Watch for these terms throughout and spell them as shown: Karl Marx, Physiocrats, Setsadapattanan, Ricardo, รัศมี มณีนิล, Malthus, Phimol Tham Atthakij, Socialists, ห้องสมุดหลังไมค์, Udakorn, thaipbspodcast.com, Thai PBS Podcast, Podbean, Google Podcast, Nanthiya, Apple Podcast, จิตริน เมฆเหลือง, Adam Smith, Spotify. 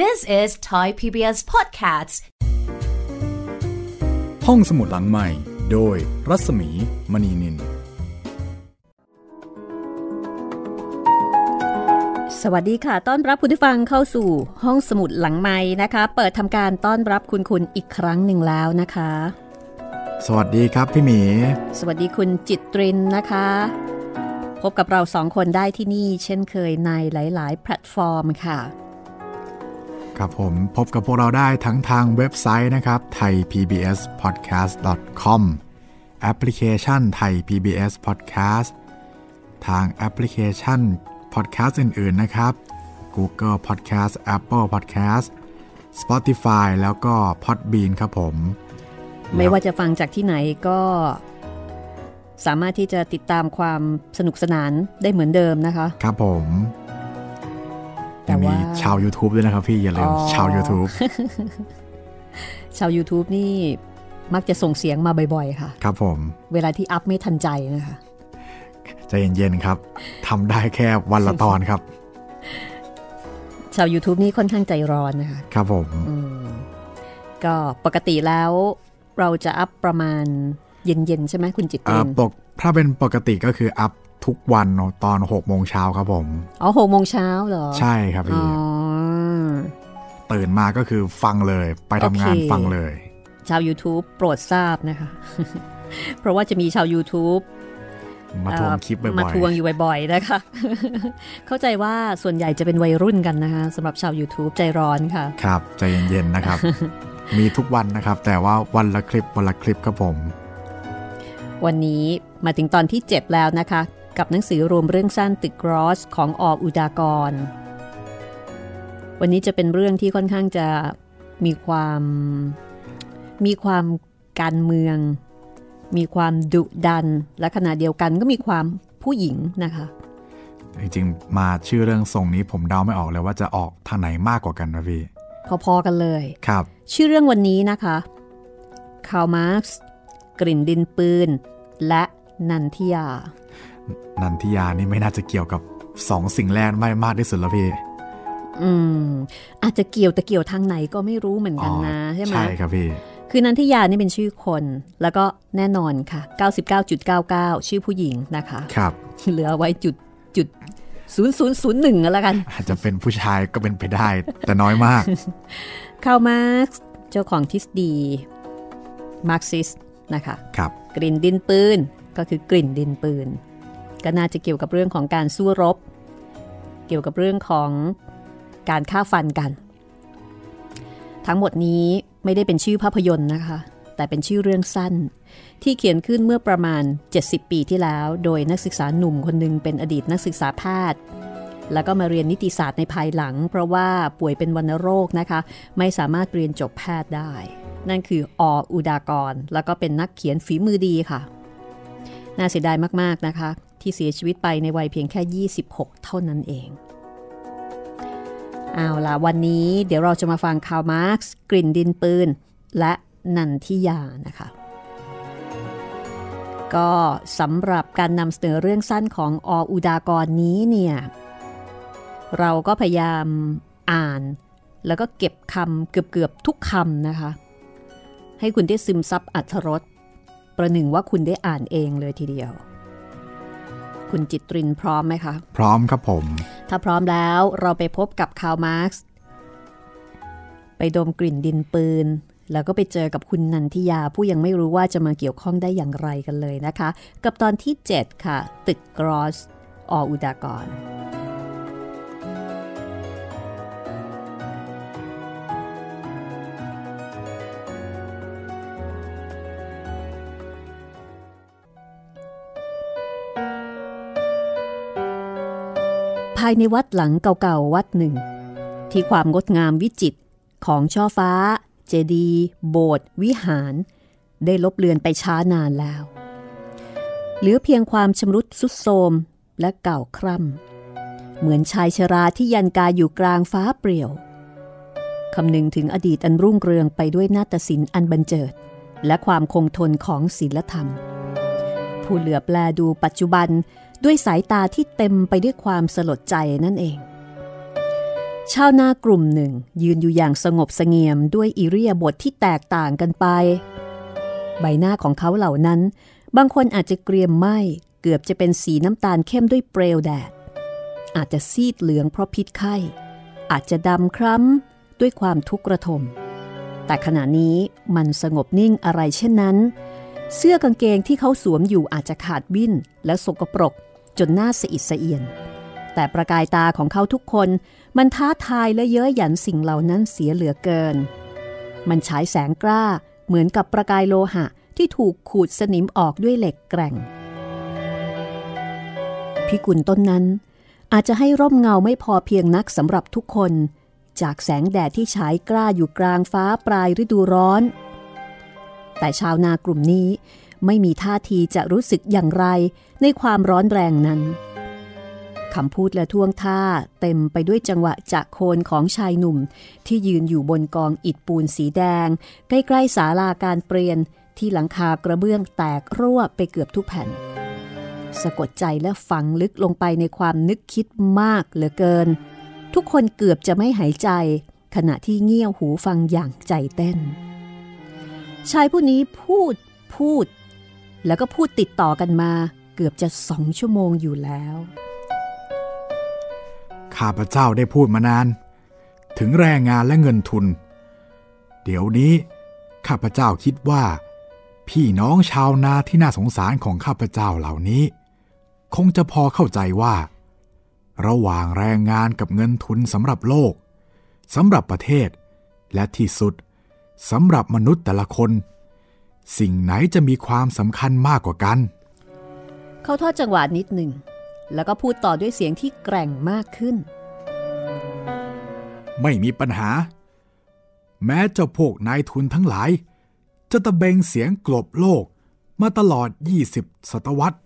This is Thai PBS Podcast ห้องสมุดหลังใหม่โดยรัศมีมณีนินสวัสดีค่ะต้อนรับคุณผู้ฟังเข้าสู่ห้องสมุดหลังใหม่นะคะเปิดทำการต้อนรับคุณอีกครั้งหนึ่งแล้วนะคะสวัสดีครับพี่หมีสวัสดีคุณจิตรินนะคะพบกับเราสองคนได้ที่นี่เช่นเคยในหลายๆแพลตฟอร์มค่ะครับผมพบกับพวกเราได้ทั้งทางเว็บไซต์นะครับ thaipbspodcast.com แอปพลิเคชัน Thai PBS Podcast ทางแอปพลิเคชัน Podcast อื่นๆนะครับ Google Podcast Apple Podcast Spotify แล้วก็ Podbean ครับผมไม่ว่าจะฟังจากที่ไหนก็สามารถที่จะติดตามความสนุกสนานได้เหมือนเดิมนะคะครับผมแต่มีชาว YouTube ด้วยนะครับพี่อย่าลืมชาว YouTube ชาว YouTube นี่มักจะส่งเสียงมาบ่อยๆค่ะครับผมเวลาที่อัพไม่ทันใจนะคะใจเย็นๆครับทำได้แค่วันละตอนครับชาว YouTube นี่ค่อนข้างใจร้อนนะคะครับผมก็ปกติแล้วเราจะอัพประมาณเย็นๆใช่ไหมคุณจิตตินถ้าเป็นปกติก็คืออัพทุกวันตอน 6:00 น.ครับผมอ๋อ 6:00 น.เหรอใช่ครับพี่ตื่นมาก็คือฟังเลยไปทำงานฟังเลยชาว YouTube โปรดทราบนะคะ เพราะว่าจะมีชาว YouTube มาทวงคลิปบ่อยๆมาทวงอยู่บ่อยๆนะคะ เข้าใจว่าส่วนใหญ่จะเป็นวัยรุ่นกันนะคะสำหรับชาว YouTube ใจร้อนค่ะครับใจเย็นๆนะครับ มีทุกวันนะครับแต่ว่าวันละคลิปครับผมวันนี้มาถึงตอนที่7แล้วนะคะกับหนังสือรวมเรื่องสั้นตึกกรอสของอ.อุดากรวันนี้จะเป็นเรื่องที่ค่อนข้างจะมีความการเมืองมีความดุดันและขณะเดียวกันก็มีความผู้หญิงนะคะจริงๆมาชื่อเรื่องทรงนี้ผมเดาไม่ออกเลยว่าจะออกทางไหนมากกว่ากันนะพี่พอๆกันเลยครับชื่อเรื่องวันนี้นะคะคาร์ล มาร์กซ์กลิ่นดินปืนและนันทิยานี่ไม่น่าจะเกี่ยวกับ2สิ่งแรกไม่มากที่สุดแล้วพี่อาจจะเกี่ยวทางไหนก็ไม่รู้เหมือนกันนะใช่ไหมใช่ครับพี่คือนันทิยานี่เป็นชื่อคนแล้วก็แน่นอนค่ะ 99.99 ชื่อผู้หญิงนะคะครับเหลือไว้จุด0001แล้วกันอาจจะเป็นผู้ชายก็เป็นไปได้แต่น้อยมากคาร์ล มาร์กซ์เจ้าของทฤษฎีมาร์กซิสต์นะคะครับกลิ่นดินปืนก็คือกลิ่นดินปืนก็น่าจะเกี่ยวกับเรื่องของการสู้รบเกี่ยวกับเรื่องของการฆ่าฟันกันทั้งหมดนี้ไม่ได้เป็นชื่อภาพยนตร์นะคะแต่เป็นชื่อเรื่องสั้นที่เขียนขึ้นเมื่อประมาณ70ปีที่แล้วโดยนักศึกษาหนุ่มคนหนึ่งเป็นอดีตนักศึกษาแพทย์แล้วก็มาเรียนนิติศาสตร์ในภายหลังเพราะว่าป่วยเป็นวัณโรคนะคะไม่สามารถเรียนจบแพทย์ได้นั่นคืออ.อุดากรแล้วก็เป็นนักเขียนฝีมือดีค่ะน่าเสียดายมากๆนะคะที่เสียชีวิตไปในวัยเพียงแค่26เท่านั้นเองเอาล่ะวันนี้เดี๋ยวเราจะมาฟังคาร์ล มาร์กซ์กลิ่นดินปืนและนันทิยานะคะก็สำหรับการนำเสนอเรื่องสั้นของอ.อุดากรนี้เนี่ยเราก็พยายามอ่านแล้วก็เก็บคำเกือบทุกคำนะคะให้คุณได้ซึมซับอรรถรสประหนึ่งว่าคุณได้อ่านเองเลยทีเดียวคุณจิตรินพร้อมไหมคะพร้อมครับผมถ้าพร้อมแล้วเราไปพบกับคาร์ล มาร์กซ์ไปดมกลิ่นดินปืนแล้วก็ไปเจอกับคุณนันทิยาผู้ยังไม่รู้ว่าจะมาเกี่ยวข้องได้อย่างไรกันเลยนะคะกับตอนที่7ค่ะตึกกรอส อ.อุดากรภายในวัดหลังเก่าๆวัดหนึ่งที่ความงดงามวิจิตรของช่อฟ้าเจดีย์โบสถ์วิหารได้ลบเลือนไปช้านานแล้วเหลือเพียงความชำรุดทรุดโทรมและเก่าคร่ำเหมือนชายชราที่ยันกายอยู่กลางฟ้าเปรี่ยวคำนึงถึงอดีตอันรุ่งเรืองไปด้วยนาฏศิลป์อันบันเจิดและความคงทนของศีลธรรมผู้เหลือบแลดูปัจจุบันด้วยสายตาที่เต็มไปด้วยความสลดใจนั่นเอง ชาวนากลุ่มหนึ่งยืนอยู่อย่างสงบเสงี่ยมด้วยอิริยาบถที่แตกต่างกันไปใบหน้าของเขาเหล่านั้นบางคนอาจจะเกรียมไหม้เกือบจะเป็นสีน้ำตาลเข้มด้วยเปลวแดดอาจจะซีดเหลืองเพราะพิษไข้อาจจะดำคล้ำด้วยความทุกข์ระทมแต่ขณะนี้มันสงบนิ่งอะไรเช่นนั้นเสื้อกางเกงที่เขาสวมอยู่อาจจะขาดวิ่นและสกปรกจนหน้าสะอิดสะเอียนแต่ประกายตาของเขาทุกคนมันท้าทายและเย้ยหยันสิ่งเหล่านั้นเสียเหลือเกินมันฉายแสงกล้าเหมือนกับประกายโลหะที่ถูกขูดสนิมออกด้วยเหล็กแกร่งพิกุลต้นนั้นอาจจะให้ร่มเงาไม่พอเพียงนักสำหรับทุกคนจากแสงแดดที่ฉายกล้าอยู่กลางฟ้าปลายฤดูร้อนแต่ชาวนากลุ่มนี้ไม่มีท่าทีจะรู้สึกอย่างไรในความร้อนแรงนั้นคำพูดและท่วงท่าเต็มไปด้วยจังหวะจะโคนของชายหนุ่มที่ยืนอยู่บนกองอิฐปูนสีแดงใกล้ๆศาลาการเปลี่ยนที่หลังคากระเบื้องแตกรั่วไปเกือบทุกแผ่นสะกดใจและฝังลึกลงไปในความนึกคิดมากเหลือเกินทุกคนเกือบจะไม่หายใจขณะที่เงี่ยวหูฟังอย่างใจเต้นชายผู้นี้พูดแล้วก็พูดติดต่อกันมาเกือบจะ2 ชั่วโมงอยู่แล้วข้าพเจ้าได้พูดมานานถึงแรงงานและเงินทุนเดี๋ยวนี้ข้าพเจ้าคิดว่าพี่น้องชาวนาที่น่าสงสารของข้าพเจ้าเหล่านี้คงจะพอเข้าใจว่าระหว่างแรงงานกับเงินทุนสำหรับโลกสำหรับประเทศและที่สุดสำหรับมนุษย์แต่ละคนสิ่งไหนจะมีความสำคัญมากกว่ากันเขาทอดจังหวะนิดหนึ่งแล้วก็พูดต่อด้วยเสียงที่แกร่งมากขึ้นไม่มีปัญหาแม้เจ้าพวกนายทุนทั้งหลายจะตะเบงเสียงกลบโลกมาตลอด20 ศตวรรษ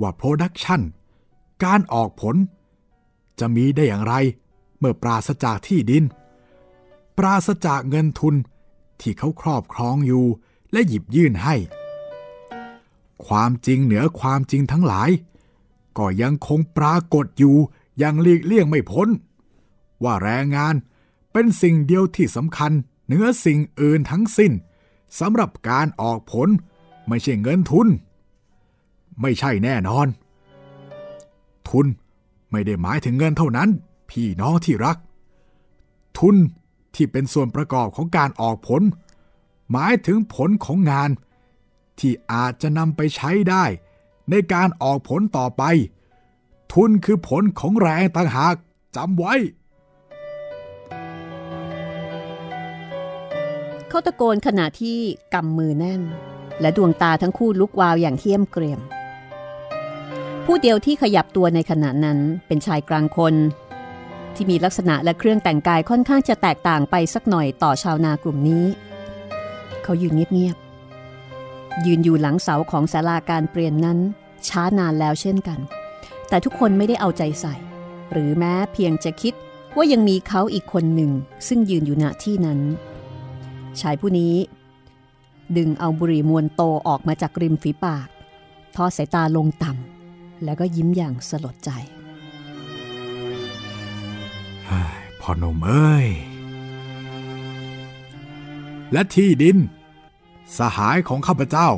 ว่า Production การออกผลจะมีได้อย่างไรเมื่อปราศจากที่ดินปราศจากเงินทุนที่เขาครอบครองอยู่และหยิบยื่นให้ความจริงเหนือความจริงทั้งหลายก็ยังคงปรากฏอยู่อย่างหลีกเลี่ยงไม่พ้นว่าแรงงานเป็นสิ่งเดียวที่สำคัญเหนือสิ่งอื่นทั้งสิ้นสำหรับการออกผลไม่ใช่เงินทุนไม่ใช่แน่นอนทุนไม่ได้หมายถึงเงินเท่านั้นพี่น้องที่รักทุนที่เป็นส่วนประกอบของการออกผลหมายถึงผลของงานที่อาจจะนำไปใช้ได้ในการออกผลต่อไปทุนคือผลของแรงต่างหากจำไว้เขาตะโกนขณะที่กำมือแน่นและดวงตาทั้งคู่ลุกวาวอย่างเหี้ยมเกรียมผู้เดียวที่ขยับตัวในขณะนั้นเป็นชายกลางคนที่มีลักษณะและเครื่องแต่งกายค่อนข้างจะแตกต่างไปสักหน่อยต่อชาวนากลุ่มนี้เขายืนเงียบๆยืนอยู่หลังเสาของศาลาการเปลี่ยนนั้นช้านานแล้วเช่นกันแต่ทุกคนไม่ได้เอาใจใส่หรือแม้เพียงจะคิดว่ายังมีเขาอีกคนหนึ่งซึ่งยืนอยู่ณที่นั้นชายผู้นี้ดึงเอาบุหรี่มวนโตออกมาจากริมฝีปากทอดสายตาลงต่ำแล้วก็ยิ้มอย่างสลดใจพ่อหนุ่มเอ้ยและที่ดินสหายของข้าพเจ้า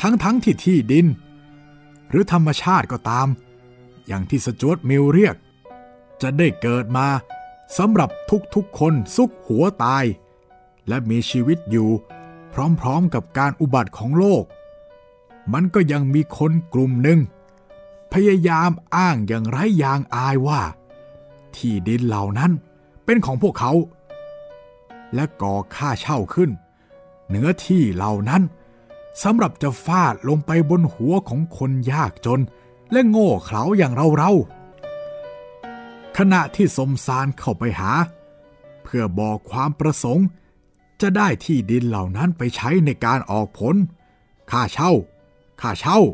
ทั้งที่ที่ดินหรือธรรมชาติก็ตามอย่างที่สจวตมิลเรียกจะได้เกิดมาสำหรับทุกๆคนสุขหัวตายและมีชีวิตอยู่พร้อมๆกับการอุบัติของโลกมันก็ยังมีคนกลุ่มหนึ่งพยายามอ้างอย่างไร้ยางอายว่าที่ดินเหล่านั้นเป็นของพวกเขาและก่อค่าเช่าขึ้นเนื้อที่เหล่านั้นสำหรับจะฟาดลงไปบนหัวของคนยากจนและโง่เขลาอย่างเราๆขณะที่สมสารเข้าไปหาเพื่อบอกความประสงค์จะได้ที่ดินเหล่านั้นไปใช้ในการออกผลค่าเช่า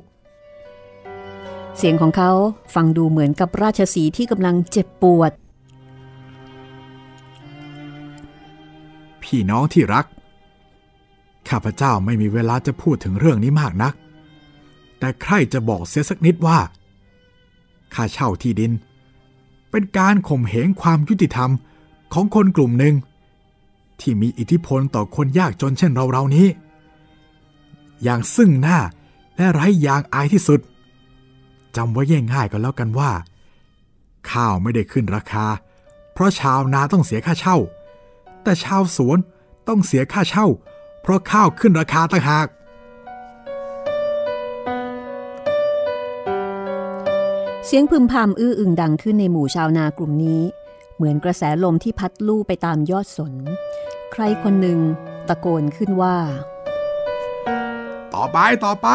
เสียงของเขาฟังดูเหมือนกับราชสีห์ที่กำลังเจ็บปวดพี่น้องที่รักข้าพเจ้าไม่มีเวลาจะพูดถึงเรื่องนี้มากนักแต่ใครจะบอกเสียสักนิดว่าค่าเช่าที่ดิน เป็นการข่มเหงความยุติธรรมของคนกลุ่มหนึ่งที่มีอิทธิพลต่อคนยากจนเช่นเราๆนี้อย่างซึ่งหน้าและไร้ยางอายที่สุดจำไว้ง่ายๆก็แล้วกันว่าข้าวไม่ได้ขึ้นราคาเพราะชาวนาต้องเสียค่าเช่าแต่ชาวสวนต้องเสียค่าเช่าเพราะข้าวขึ้นราคาต่างหากเสียงพึมพำอื้ออึงดังขึ้นในหมู่ชาวนากลุ่มนี้เหมือนกระแสลมที่พัดลู่ไปตามยอดสนใครคนหนึ่งตะโกนขึ้นว่าต่อไป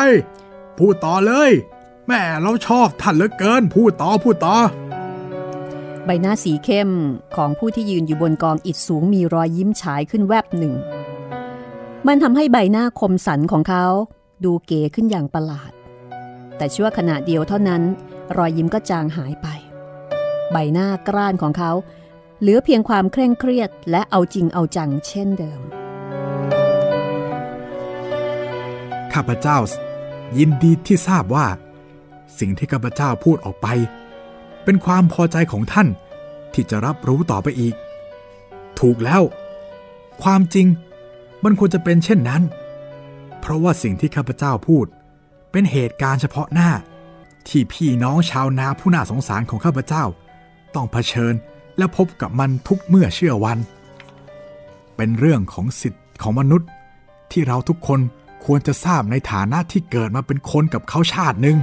พูดต่อเลยแม่เราชอบท่านเหลือเกินพูดต่อใบหน้าสีเข้มของผู้ที่ยืนอยู่บนกองอิฐสูงมีรอยยิ้มฉายขึ้นแวบหนึ่งมันทำให้ใบหน้าคมสันของเขาดูเก๋ขึ้นอย่างประหลาดแต่ชั่วขณะเดียวเท่านั้นรอยยิ้มก็จางหายไปใบหน้ากร้านของเขาเหลือเพียงความเคร่งเครียดและเอาจริงเอาจังเช่นเดิมข้าพเจ้ายินดีที่ทราบว่าสิ่งที่ข้าพเจ้าพูดออกไปเป็นความพอใจของท่านที่จะรับรู้ต่อไปอีกถูกแล้วความจริงมันควรจะเป็นเช่นนั้นเพราะว่าสิ่งที่ข้าพเจ้าพูดเป็นเหตุการณ์เฉพาะหน้าที่พี่น้องชาวนาผู้น่าสงสารของข้าพเจ้าต้องเผชิญและพบกับมันทุกเมื่อเชื่อวันเป็นเรื่องของสิทธิของมนุษย์ที่เราทุกคนควรจะทราบในฐานะที่เกิดมาเป็นคนกับเขาชาติหนึ่ง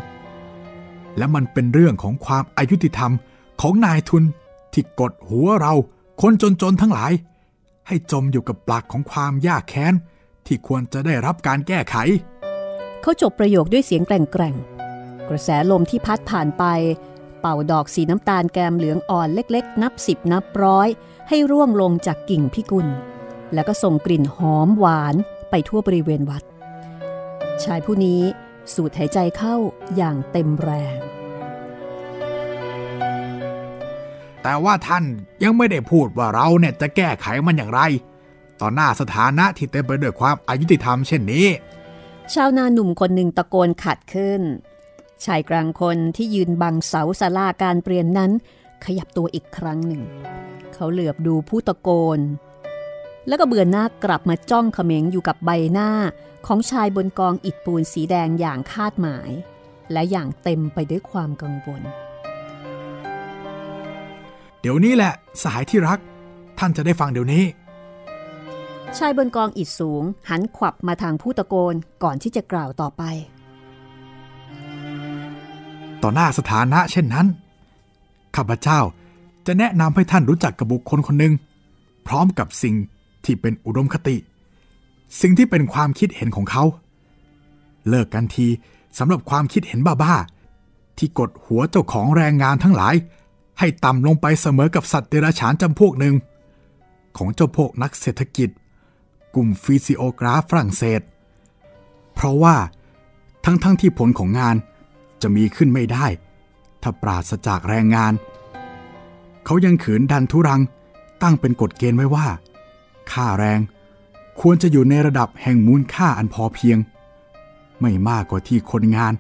และมันเป็นเรื่องของความอายุติธรรมของนายทุนที่กดหัวเราคนจนๆทั้งหลายให้จมอยู่กับปลักของความยากแค้นที่ควรจะได้รับการแก้ไขเขาจบประโยคด้วยเสียงแกร่งกระแสลมที่พัดผ่านไปเป่าดอกสีน้ำตาลแกมเหลืองอ่อนเล็กๆนับสิบนับร้อยให้ร่วงลงจากกิ่งพิกุลแล้วก็ส่งกลิ่นหอมหวานไปทั่วบริเวณวัดชายผู้นี้สูดหายใจเข้าอย่างเต็มแรงแต่ว่าท่านยังไม่ได้พูดว่าเราเนี่ยจะแก้ไขมันอย่างไรต่อหน้าสถานะที่เต็มไปด้วยความอยุติธรรมเช่นนี้ชาวนาหนุ่มคนหนึ่งตะโกนขัดขึ้นชายกลางคนที่ยืนบังเสาศาลาการเปลี่ยนนั้นขยับตัวอีกครั้งหนึ่งเขาเหลือบดูผู้ตะโกนแล้วก็เบือนหน้ากลับมาจ้องเขม็งอยู่กับใบหน้าของชายบนกองอิฐปูนสีแดงอย่างคาดหมายและอย่างเต็มไปด้วยความกังวลเดี๋ยวนี้แหละสหายที่รักท่านจะได้ฟังเดี๋ยวนี้ชายบนกองอิฐสูงหันขวับมาทางผู้ตะโกนก่อนที่จะกล่าวต่อไปต่อหน้าสถานะเช่นนั้นข้าพเจ้าจะแนะนำให้ท่านรู้จักกับบุคคลคนหนึ่งพร้อมกับสิ่งที่เป็นอุดมคติสิ่งที่เป็นความคิดเห็นของเขาเลิกกันทีสำหรับความคิดเห็นบ้าๆที่กดหัวเจ้าของแรงงานทั้งหลายให้ต่ำลงไปเสมอกับสัตว์เดรัจฉานจำพวกหนึ่งของเจ้าพวกนักเศรษฐกิจกลุ่มฟิสิโอกราฟฝรั่งเศสเพราะว่าทั้งที่ผลของงานจะมีขึ้นไม่ได้ถ้าปราศจากแรงงานเขายังขืนดันทุรังตั้งเป็นกฎเกณฑ์ไว้ว่าค่าแรงควรจะอยู่ในระดับแห่งมูลค่าอันพอเพียงไม่มากกว่าที่คนงาน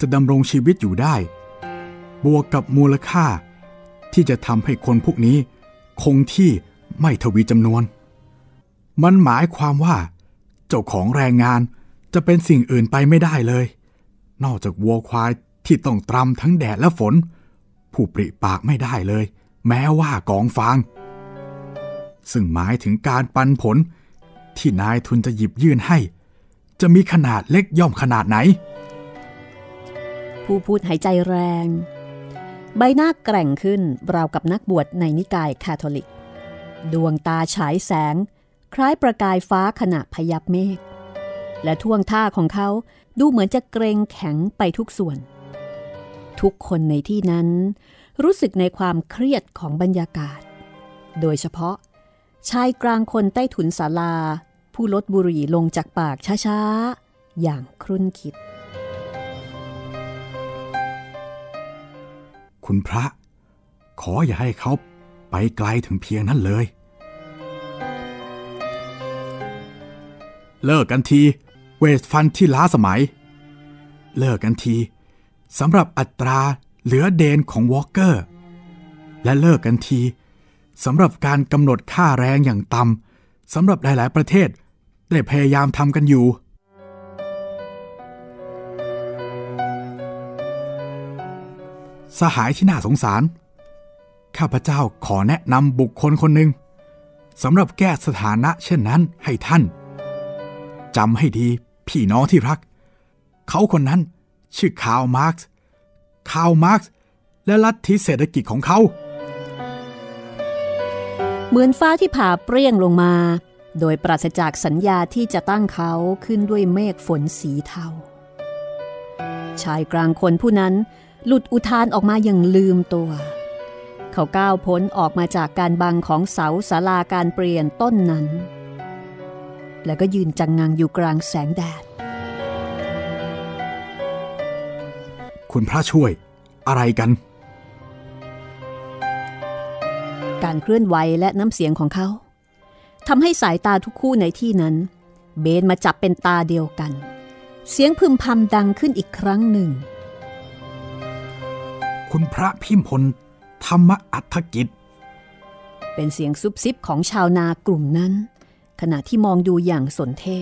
จะดำรงชีวิตอยู่ได้บวกกับมูลค่าที่จะทำให้คนพวกนี้คงที่ไม่ทวีจำนวนมันหมายความว่าเจ้าของแรงงานจะเป็นสิ่งอื่นไปไม่ได้เลยนอกจากวัวควายที่ต้องตรำทั้งแดดและฝนผู้ปริปากไม่ได้เลยแม้ว่ากองฟางซึ่งหมายถึงการปันผลที่นายทุนจะหยิบยื่นให้จะมีขนาดเล็กย่อมขนาดไหนผู้พูดหายใจแรงใบหน้าแกร่งขึ้นราวกับนักบวชในนิกายคาทอลิกดวงตาฉายแสงคล้ายประกายฟ้าขณะพยับเมฆและท่วงท่าของเขาดูเหมือนจะเกรงแข็งไปทุกส่วนทุกคนในที่นั้นรู้สึกในความเครียดของบรรยากาศโดยเฉพาะชายกลางคนใต้ถุนศาลาผู้ลดบุหรี่ลงจากปากช้าๆอย่างครุ่นคิดคุณพระขออย่าให้เขาไปไกลถึงเพียงนั้นเลยเลิกกันทีเวทฟันที่ล้าสมัยเลิกกันทีสำหรับอัตราเหลือเดนของวอลเกอร์ และเลิกกันทีสำหรับการกำหนดค่าแรงอย่างต่ำสำหรับหลายๆประเทศได้พยายามทำกันอยู่สหายที่น่าสงสารข้าพเจ้าขอแนะนำบุคคลคนหนึ่งสำหรับแก้สถานะเช่นนั้นให้ท่านจำให้ดีพี่น้องที่รักเขาคนนั้นชื่อคาร์ล มาร์กซ์และลัทธิเศรษฐกิจของเขาเหมือนฟ้าที่ผ่าเปรี้ยงลงมาโดยปราศจากสัญญาที่จะตั้งเขาขึ้นด้วยเมฆฝนสีเทาชายกลางคนผู้นั้นหลุดอุทานออกมาอย่างลืมตัวเขาก้าวพ้นออกมาจากการบังของเสาศาลาการเปลี่ยนต้นนั้นแล้วก็ยืนจังงังอยู่กลางแสงแดดคุณพระช่วยอะไรกันการเคลื่อนไหวและน้ำเสียงของเขาทำให้สายตาทุกคู่ในที่นั้นเบนมาจับเป็นตาเดียวกันเสียงพึมพำดังขึ้นอีกครั้งหนึ่งคุณพระพิมพลธรรมอัฏฐกิจเป็นเสียงซุบซิบของชาวนากลุ่มนั้นขณะที่มองดูอย่างสนเท่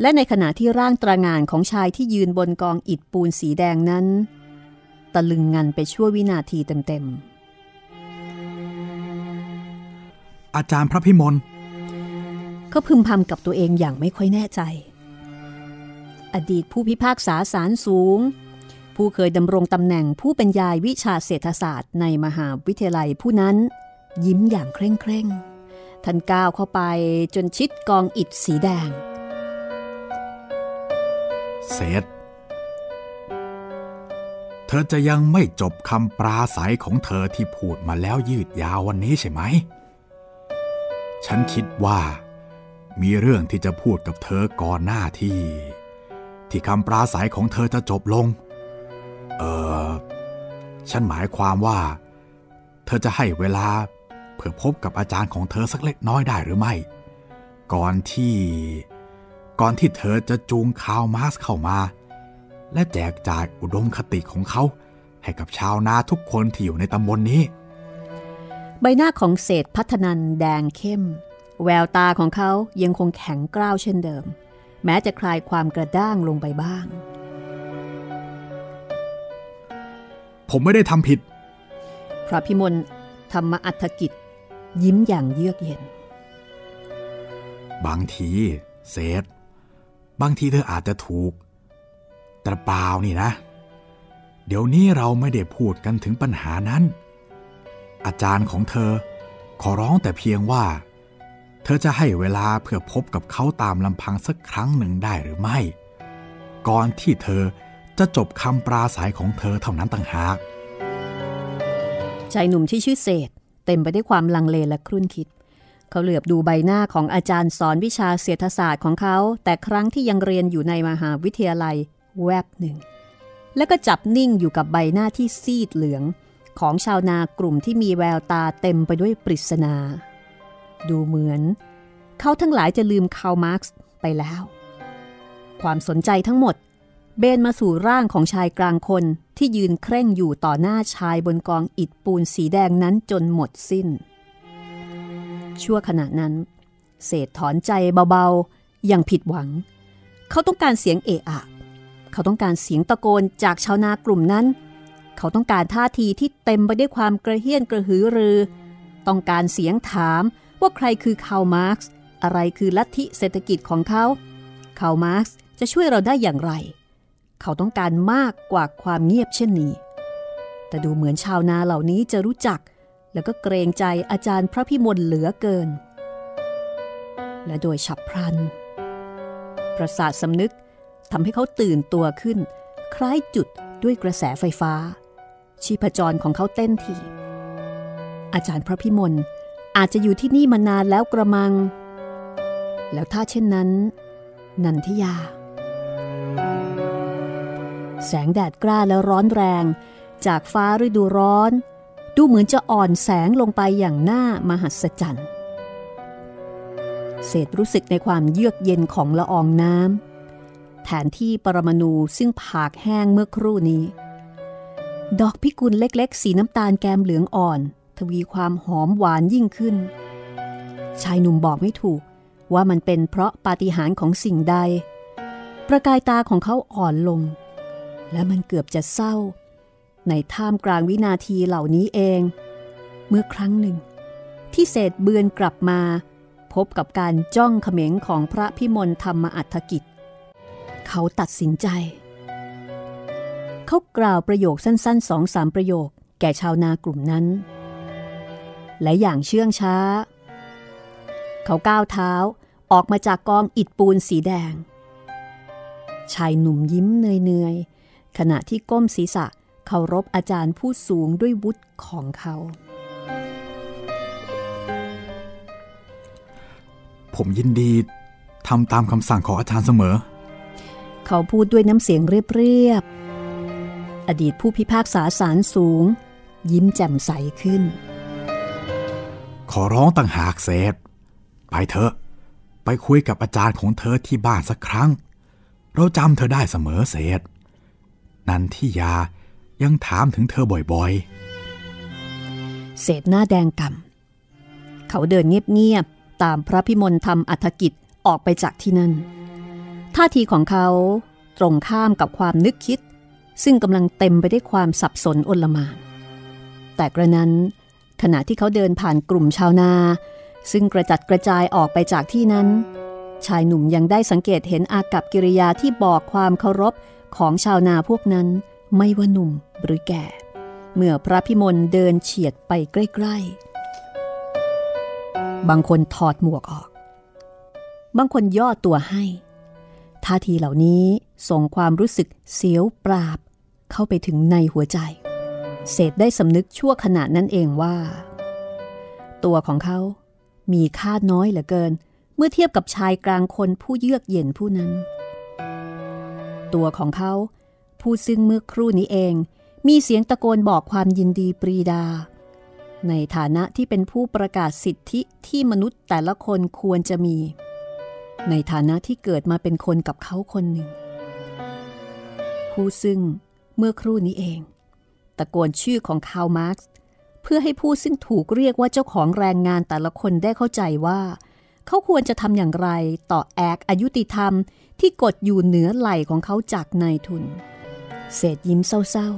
และในขณะที่ร่างตระหง่านของชายที่ยืนบนกองอิฐปูนสีแดงนั้นตะลึงงันไปชั่ววินาทีเต็มๆอาจารย์พระพิมลเขาพึมพำกับตัวเองอย่างไม่ค่อยแน่ใจอดีตผู้พิพากษาศาลสูงผู้เคยดำรงตำแหน่งผู้บรรยายวิชาเศรษฐศาสตร์ในมหาวิทยาลัยผู้นั้นยิ้มอย่างเคร่งๆท่านก้าวเข้าไปจนชิดกองอิฐสีแดงเศรษฐเธอจะยังไม่จบคำปราศัยของเธอที่พูดมาแล้วยืดยาววันนี้ใช่ไหมฉันคิดว่ามีเรื่องที่จะพูดกับเธอก่อนหน้าที่คำปราศัยของเธอจะจบลงฉันหมายความว่าเธอจะให้เวลาเพื่อพบกับอาจารย์ของเธอสักเล็กน้อยได้หรือไม่ก่อนที่เธอจะจูงคาร์ล มาร์กซ์เข้ามาและแจกจ่ายอุดมคติของเขาให้กับชาวนาทุกคนที่อยู่ในตำบลนี้ใบหน้าของเศรษฐพัฒนันแดงเข้มแววตาของเขายังคงแข็งกร้าวเช่นเดิมแม้จะคลายความกระด้างลงไปบ้างผมไม่ได้ทำผิดพระพิมลธรรมอัฏฐกิจยิ้มอย่างเยือกเย็นบางทีเศษบางทีเธออาจจะถูกแต่เปล่านี่นะเดี๋ยวนี้เราไม่ได้พูดกันถึงปัญหานั้นอาจารย์ของเธอขอร้องแต่เพียงว่าเธอจะให้เวลาเพื่อพบกับเขาตามลำพังสักครั้งหนึ่งได้หรือไม่ก่อนที่เธอจะจบคำปราศัยของเธอเท่านั้นต่างหากชายหนุ่มที่ชื่อเศษเต็มไปด้วยความลังเลและครุ่นคิดเขาเหลือบดูใบหน้าของอาจารย์สอนวิชาเศรษฐศาสตร์ของเขาแต่ครั้งที่ยังเรียนอยู่ในมหาวิทยาลัยแวบหนึ่งแล้วก็จับนิ่งอยู่กับใบหน้าที่ซีดเหลืองของชาวนากลุ่มที่มีแววตาเต็มไปด้วยปริศนาดูเหมือนเขาทั้งหลายจะลืมคาร์ล มาร์กซ์ไปแล้วความสนใจทั้งหมดเบนมาสู่ร่างของชายกลางคนที่ยืนเคร่งอยู่ต่อหน้าชายบนกองอิฐปูนสีแดงนั้นจนหมดสิ้นชั่วขณะนั้นเศษถอนใจเบาๆอย่างผิดหวังเขาต้องการเสียงเอะอะเขาต้องการเสียงตะโกนจากชาวนากลุ่มนั้นเขาต้องการท่าทีที่เต็มไปด้วยความกระเฮี้ยนกระหือรือต้องการเสียงถามว่าใครคือคาร์ล มาร์กซ์อะไรคือลัทธิเศรษฐกิจของเขาคาร์ล มาร์กซ์จะช่วยเราได้อย่างไรเขาต้องการมากกว่าความเงียบเช่นนี้แต่ดูเหมือนชาวนาเหล่านี้จะรู้จักแล้วก็เกรงใจอาจารย์พระพิมลเหลือเกินและโดยฉับพลันประสาทสำนึกทำให้เขาตื่นตัวขึ้นคล้ายจุดด้วยกระแสไฟฟ้าชีพจรของเขาเต้นถี่อาจารย์พระพิมลอาจจะอยู่ที่นี่มานานแล้วกระมังแล้วถ้าเช่นนั้นนันทิยาแสงแดดกล้าและร้อนแรงจากฟ้าฤดูร้อนดูเหมือนจะอ่อนแสงลงไปอย่างน่ามหัศจรรย์เศษรู้สึกในความเยือกเย็นของละอองน้ำแทนที่ปรมาณูซึ่งผากแห้งเมื่อครู่นี้ ดอกพิกุลเล็กๆสีน้ำตาลแกมเหลืองอ่อนทวีความหอมหวานยิ่งขึ้นชายหนุ่มบอกไม่ถูกว่ามันเป็นเพราะปาฏิหาริย์ของสิ่งใดประกายตาของเขาอ่อนลงและมันเกือบจะเศร้าในท่ามกลางวินาทีเหล่านี้เองเมื่อครั้งหนึ่งที่เศษเบือนกลับมาพบกับการจ้องเขม็งของพระพิมลธรรมอัฏฐกิจเขาตัดสินใจเขากล่าวประโยคสั้นๆ 2-3 ประโยคแก่ชาวนากลุ่มนั้นและอย่างเชื่องช้าเขาก้าวเท้าออกมาจากกองอิฐปูนสีแดงชายหนุ่มยิ้มเนื่อยๆขณะที่ก้มศีรษะเคารพอาจารย์ผู้สูงด้วยวุฒิของเขาผมยินดีทำตามคำสั่งของอาจารย์เสมอเขาพูดด้วยน้ำเสียงเรียบๆอดีตผู้พิพากษาศาลสูงยิ้มแจ่มใสขึ้นขอร้องต่างหากเศษไปเถอะไปคุยกับอาจารย์ของเธอที่บ้านสักครั้งเราจำเธอได้เสมอเศษนันทิยายังถามถึงเธอบ่อยๆเศษหน้าแดงก่ำเขาเดินเงียบๆตามพระพิมลธรรมอัฏฐกิจออกไปจากที่นั่นท่าทีของเขาตรงข้ามกับความนึกคิดซึ่งกำลังเต็มไปด้วยความสับสนโอลหม่านแต่กระนั้นขณะที่เขาเดินผ่านกลุ่มชาวนาซึ่งกระจัดกระจายออกไปจากที่นั้นชายหนุ่มยังได้สังเกตเห็นอากัปกิริยาที่บอกความเคารพของชาวนาพวกนั้นไม่ว่าหนุ่มหรือแก่เมื่อพระพิมลเดินเฉียดไปใกล้ๆบางคนถอดหมวกออกบางคนย่อตัวให้ท่าทีเหล่านี้ส่งความรู้สึกเสียวปราบเข้าไปถึงในหัวใจเศษได้สำนึกชั่วขณะนั้นเองว่าตัวของเขามีค่าน้อยเหลือเกินเมื่อเทียบกับชายกลางคนผู้เยือกเย็นผู้นั้นตัวของเขาผู้ซึ่งเมื่อครู่นี้เองมีเสียงตะโกนบอกความยินดีปรีดาในฐานะที่เป็นผู้ประกาศสิทธิที่มนุษย์แต่ละคนควรจะมีในฐานะที่เกิดมาเป็นคนกับเขาคนหนึ่งผู้ซึ่งเมื่อครู่นี้เองตะโกนชื่อของคาร์ล มาร์กซ์เพื่อให้ผู้ซึ่งถูกเรียกว่าเจ้าของแรงงานแต่ละคนได้เข้าใจว่าเขาควรจะทำอย่างไรต่อแอกอยุติธรรมที่กดอยู่เหนือไหล่ของเขาจากนายทุนเศษยิ้มเศร้า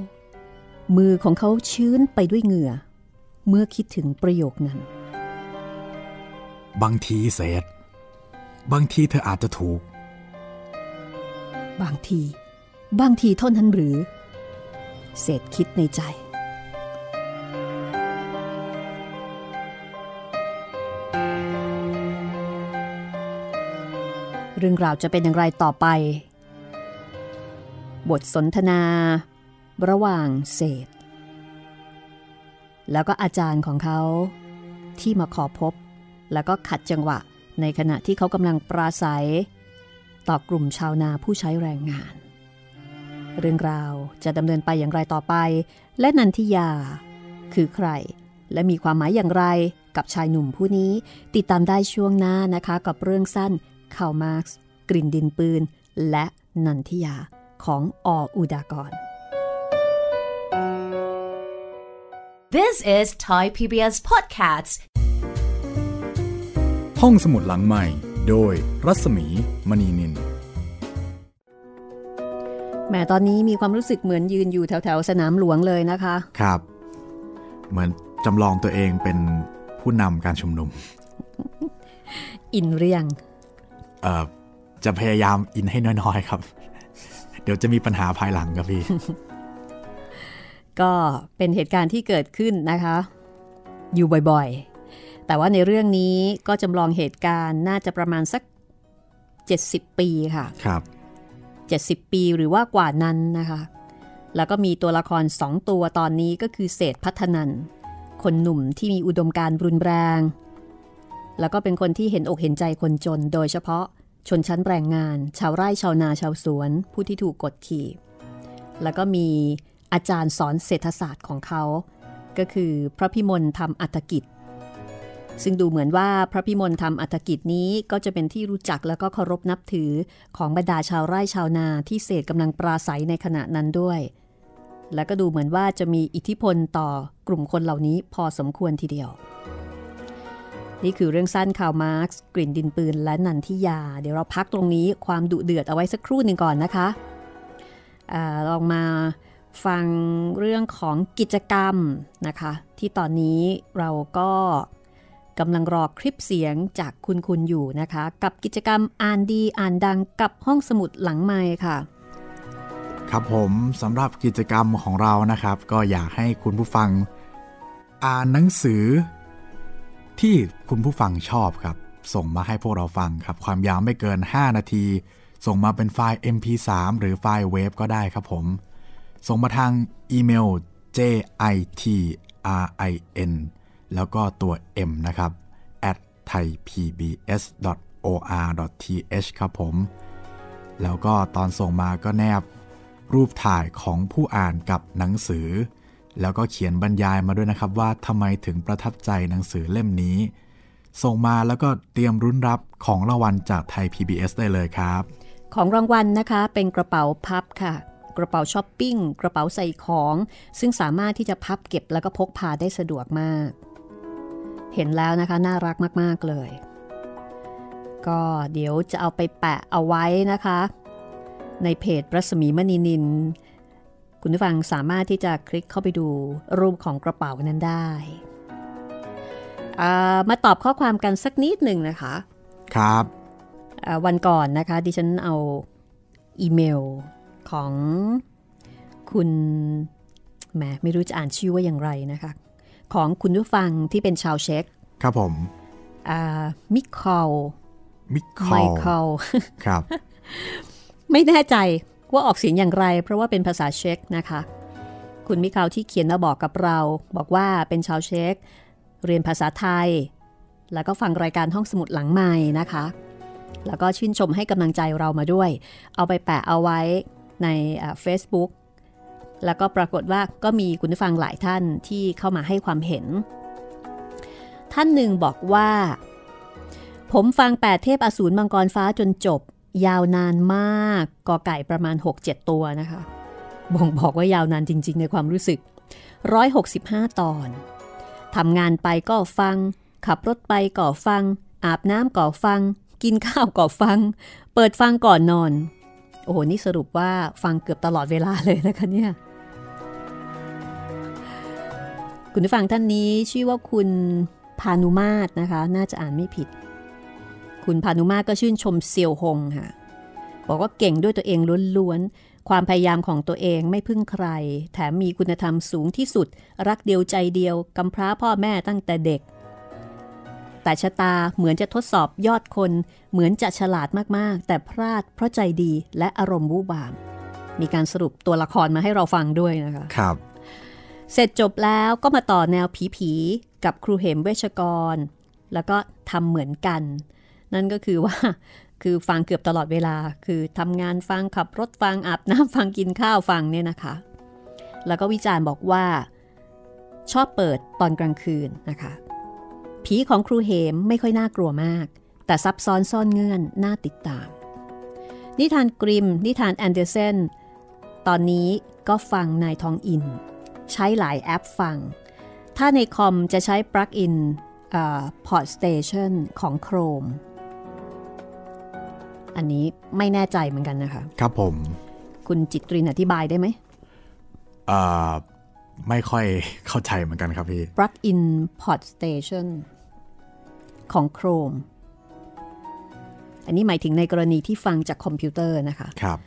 ๆมือของเขาชื้นไปด้วยเหงื่อเมื่อคิดถึงประโยคนั้นบางทีเศษบางทีเธออาจจะถูกบางทีเท่านั้นหรือเศษคิดในใจเรื่องราวจะเป็นอย่างไรต่อไปบทสนทนาระหว่างเศษแล้วก็อาจารย์ของเขาที่มาขอพบแล้วก็ขัดจังหวะในขณะที่เขากำลังปราศัยต่อกลุ่มชาวนาผู้ใช้แรงงานเรื่องราวจะดำเนินไปอย่างไรต่อไปและนันทิยาคือใครและมีความหมายอย่างไรกับชายหนุ่มผู้นี้ติดตามได้ช่วงหน้านะคะกับเรื่องสั้นคาร์ล มาร์กซ์กลิ่นดินปืนและนันทิยาของอ.อุดากร This is Thai PBS Podcast ห้องสมุดหลังใหม่โดยรัศมีมณีนินแหมตอนนี้มีความรู้สึกเหมือนยืนอยู่แถวๆสนามหลวงเลยนะคะครับเหมือนจำลองตัวเองเป็นผู้นำการชุมนุม อินหรือยังจะพยายามอินให้น้อยๆครับเดี๋ยวจะมีปัญหาภายหลังครับพี่ ก็เป็นเหตุการณ์ที่เกิดขึ้นนะคะอยู่บ่อยๆแต่ว่าในเรื่องนี้ก็จำลองเหตุการณ์น่าจะประมาณสัก70ปีค่ะครับ70ปีหรือว่ากว่านั้นนะคะแล้วก็มีตัวละคร2ตัวตอนนี้ก็คือเศรษฐพัฒนันคนหนุ่มที่มีอุดมการณ์รุนแรงแล้วก็เป็นคนที่เห็นอกเห็นใจคนจนโดยเฉพาะชนชั้นแรงงานชาวไร่ชาวนาชาวสวนผู้ที่ถูกกดขี่แล้วก็มีอาจารย์สอนเศรษฐศาสตร์ของเขาก็คือพระพิมลธรรมอัฏฐกิจซึ่งดูเหมือนว่าพระพิมลธรรมอัฏฐกิจนี้ก็จะเป็นที่รู้จักแล้วก็เคารพนับถือของบรรดาชาวไร่ชาวนาที่เศษกำลังปราศัยในขณะนั้นด้วย และก็ดูเหมือนว่าจะมีอิทธิพลต่อกลุ่มคนเหล่านี้พอสมควรทีเดียวนี่คือเรื่องสั้นข่าวมาร์กซ์กลิ่นดินปืนและนันทิยาเดี๋ยวเราพักตรงนี้ความดุเดือดเอาไว้สักครู่หนึ่งก่อนนะคะลองมาฟังเรื่องของกิจกรรมนะคะที่ตอนนี้เราก็กำลังรอคลิปเสียงจากคุณอยู่นะคะกับกิจกรรมอ่านดีอ่านดังกับห้องสมุดหลังไมค์ค่ะครับผมสำหรับกิจกรรมของเรานะครับก็อยากให้คุณผู้ฟังอ่านหนังสือที่คุณผู้ฟังชอบครับส่งมาให้พวกเราฟังครับความยาวไม่เกิน5นาทีส่งมาเป็นไฟล์ MP3 หรือไฟล์ Wave ก็ได้ครับผมส่งมาทางอีเมล JITRIN แล้วก็ตัว M นะครับ @thaipbs.or.th ครับผมแล้วก็ตอนส่งมาก็แนบรูปถ่ายของผู้อ่านกับหนังสือแล้วก็เขียนบรรยายมาด้วยนะครับว่าทำไมถึงประทับใจหนังสือเล่มนี้ส่งมาแล้วก็เตรียมรุ้นรับของรางวัลจากไทย PBS ได้เลยครับของรางวัลนะคะเป็นกระเป๋าพับค่ะกระเป๋าช้อปปิ้งกระเป๋าใส่ของซึ่งสามารถที่จะพับเก็บแล้วก็พกพาได้สะดวกมากเห็นแล้วนะคะน่ารักมากๆเลยก็เดี๋ยวจะเอาไปแปะเอาไว้นะคะในเพจรัศมีมณีนินคุณผู้ฟังสามารถที่จะคลิกเข้าไปดูรูปของกระเป๋านั้นได้มาตอบข้อความกันสักนิดหนึ่งนะคะครับวันก่อนนะคะดิฉันเอาอีเมลของคุณแหมไม่รู้จะอ่านชื่อว่าอย่างไรนะคะของคุณผู้ฟังที่เป็นชาวเช็กครับผมมิคอลครับไม่แน่ใจว่าออกเสียงอย่างไรเพราะว่าเป็นภาษาเช็กนะคะคุณมิคาลที่เขียนมาบอกกับเราบอกว่าเป็นชาวเช็กเรียนภาษาไทยแล้วก็ฟังรายการห้องสมุดหลังไมค์นะคะแล้วก็ชื่นชมให้กำลังใจเรามาด้วยเอาไปแปะเอาไว้ใน Facebook แล้วก็ปรากฏว่าก็มีคุณผู้ฟังหลายท่านที่เข้ามาให้ความเห็นท่านหนึ่งบอกว่าผมฟัง8เทพอสูรมังกรฟ้าจนจบยาวนานมากกอไก่ประมาณ 6-7 ตัวนะคะบ่งบอกว่ายาวนานจริงๆในความรู้สึก165ตอนทำงานไปก็ฟังขับรถไปก็ฟังอาบน้ำก็ฟังกินข้าวก็ฟังเปิดฟังก่อนนอนโอ้โหนี่สรุปว่าฟังเกือบตลอดเวลาเลยนะคะเนี่ยคุณผู้ฟังท่านนี้ชื่อว่าคุณพานุมาศนะคะน่าจะอ่านไม่ผิดคุณพานุมาก็ชื่นชมเซียวฮงค่ะบอกว่าเก่งด้วยตัวเองล้วนๆความพยายามของตัวเองไม่พึ่งใครแถมมีคุณธรรมสูงที่สุดรักเดียวใจเดียวกำพร้าพ่อแม่ตั้งแต่เด็กแต่ชะตาเหมือนจะทดสอบยอดคนเหมือนจะฉลาดมากๆแต่พลาดเพราะใจดีและอารมณ์วู่วามมีการสรุปตัวละครมาให้เราฟังด้วยนะคะครับเสร็จจบแล้วก็มาต่อแนวผีๆกับครูเหมเวชกรแล้วก็ทำเหมือนกันนั่นก็คือว่าคือฟังเกือบตลอดเวลาคือทำงานฟังขับรถฟังอาบน้ำฟังกินข้าวฟังเนี่ยนะคะแล้วก็วิจารณ์บอกว่าชอบเปิดตอนกลางคืนนะคะผีของครูเหมไม่ค่อยน่ากลัวมากแต่ซับซ้อนซ่อนเงื่อนน่าติดตามนิทานกริมนิทานแอนเดอร์เซนตอนนี้ก็ฟังนายทองอินใช้หลายแอปฟังถ้าในคอมจะใช้ปลั๊กอินพอร์ตสเตชันของโครมอันนี้ไม่แน่ใจเหมือนกันนะคะครับผมคุณจิตรินอธิบายได้ไหมไม่ค่อยเข้าใจเหมือนกันครับพี่ Plug-in Pod Station ของ Chrome อันนี้หมายถึงในกรณีที่ฟังจากคอมพิวเตอร์นะคะครับ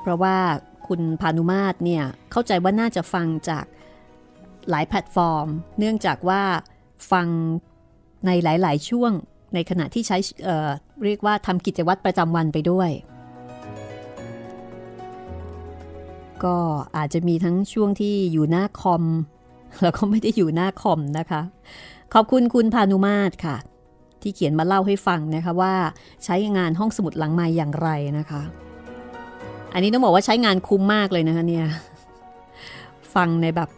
เพราะว่าคุณพานุมาศเนี่ยเข้าใจว่าน่าจะฟังจากหลายแพลตฟอร์มเนื่องจากว่าฟังในหลายๆช่วงในขณะที่ใช้เรียกว่าทำกิจวัตรประจำวันไปด้วยก็อาจจะมีทั้งช่วงที่อยู่หน้าคอมแล้วก็ไม่ได้อยู่หน้าคอมนะคะขอบคุณคุณพานุมาศค่ะที่เขียนมาเล่าให้ฟังนะคะว่าใช้งานห้องสมุดหลังไมค์อย่างไรนะคะอันนี้ต้องบอกว่าใช้งานคุ้มมากเลยนะคะเนี่ยฟังในแบบ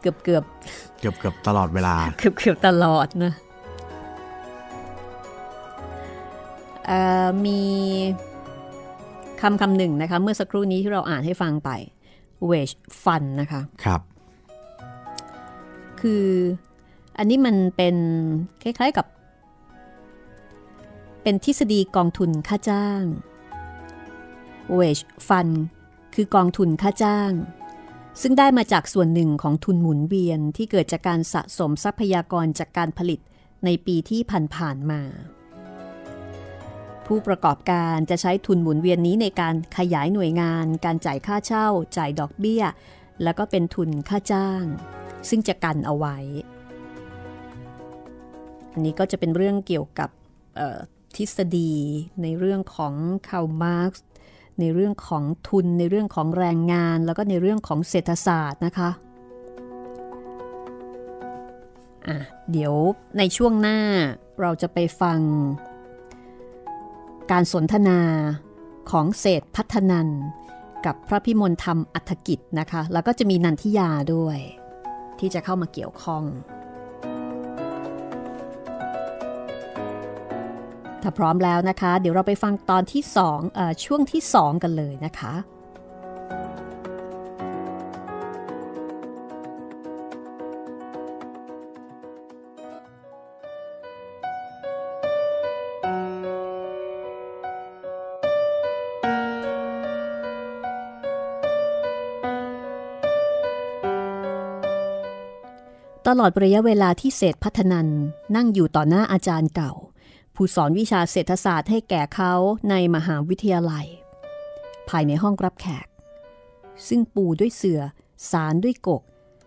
เกือบตลอดเวลาเกือบตลอดนะมีคำหนึ่งนะคะเมื่อสักครู่นี้ที่เราอ่านให้ฟังไป wage fund นะคะครับคืออันนี้มันเป็นคล้ายๆกับเป็นทฤษฎีกองทุนค่าจ้าง wage fund คือกองทุนค่าจ้างซึ่งได้มาจากส่วนหนึ่งของทุนหมุนเวียนที่เกิดจากการสะสมทรัพยากรจากการผลิตในปีที่ผ่านๆมาผู้ประกอบการจะใช้ทุนหมุนเวียนนี้ในการขยายหน่วยงานการจ่ายค่าเช่าจ่ายดอกเบี้ยแล้วก็เป็นทุนค่าจ้างซึ่งจะกันเอาไว้อันนี้ก็จะเป็นเรื่องเกี่ยวกับทฤษฎีในเรื่องของคาร์ล มาร์กซ์ในเรื่องของทุนในเรื่องของแรงงานแล้วก็ในเรื่องของเศรษฐศาสตร์นะคะเดี๋ยวในช่วงหน้าเราจะไปฟังการสนทนาของเศรษฐพัฒนันท์กับพระพิมลธรรมอัฏฐกิจนะคะแล้วก็จะมีนันทิยาด้วยที่จะเข้ามาเกี่ยวข้องถ้าพร้อมแล้วนะคะเดี๋ยวเราไปฟังตอนที่2ช่วงที่2กันเลยนะคะตลอดระยะเวลาที่เศรษฐพัฒนันท์นั่งอยู่ต่อหน้าอาจารย์เก่าผู้สอนวิชาเศรษฐศาสตร์ให้แก่เขาในมหาวิทยาลัยภายในห้องรับแขกซึ่งปูด้วยเสื่อสารด้วยกก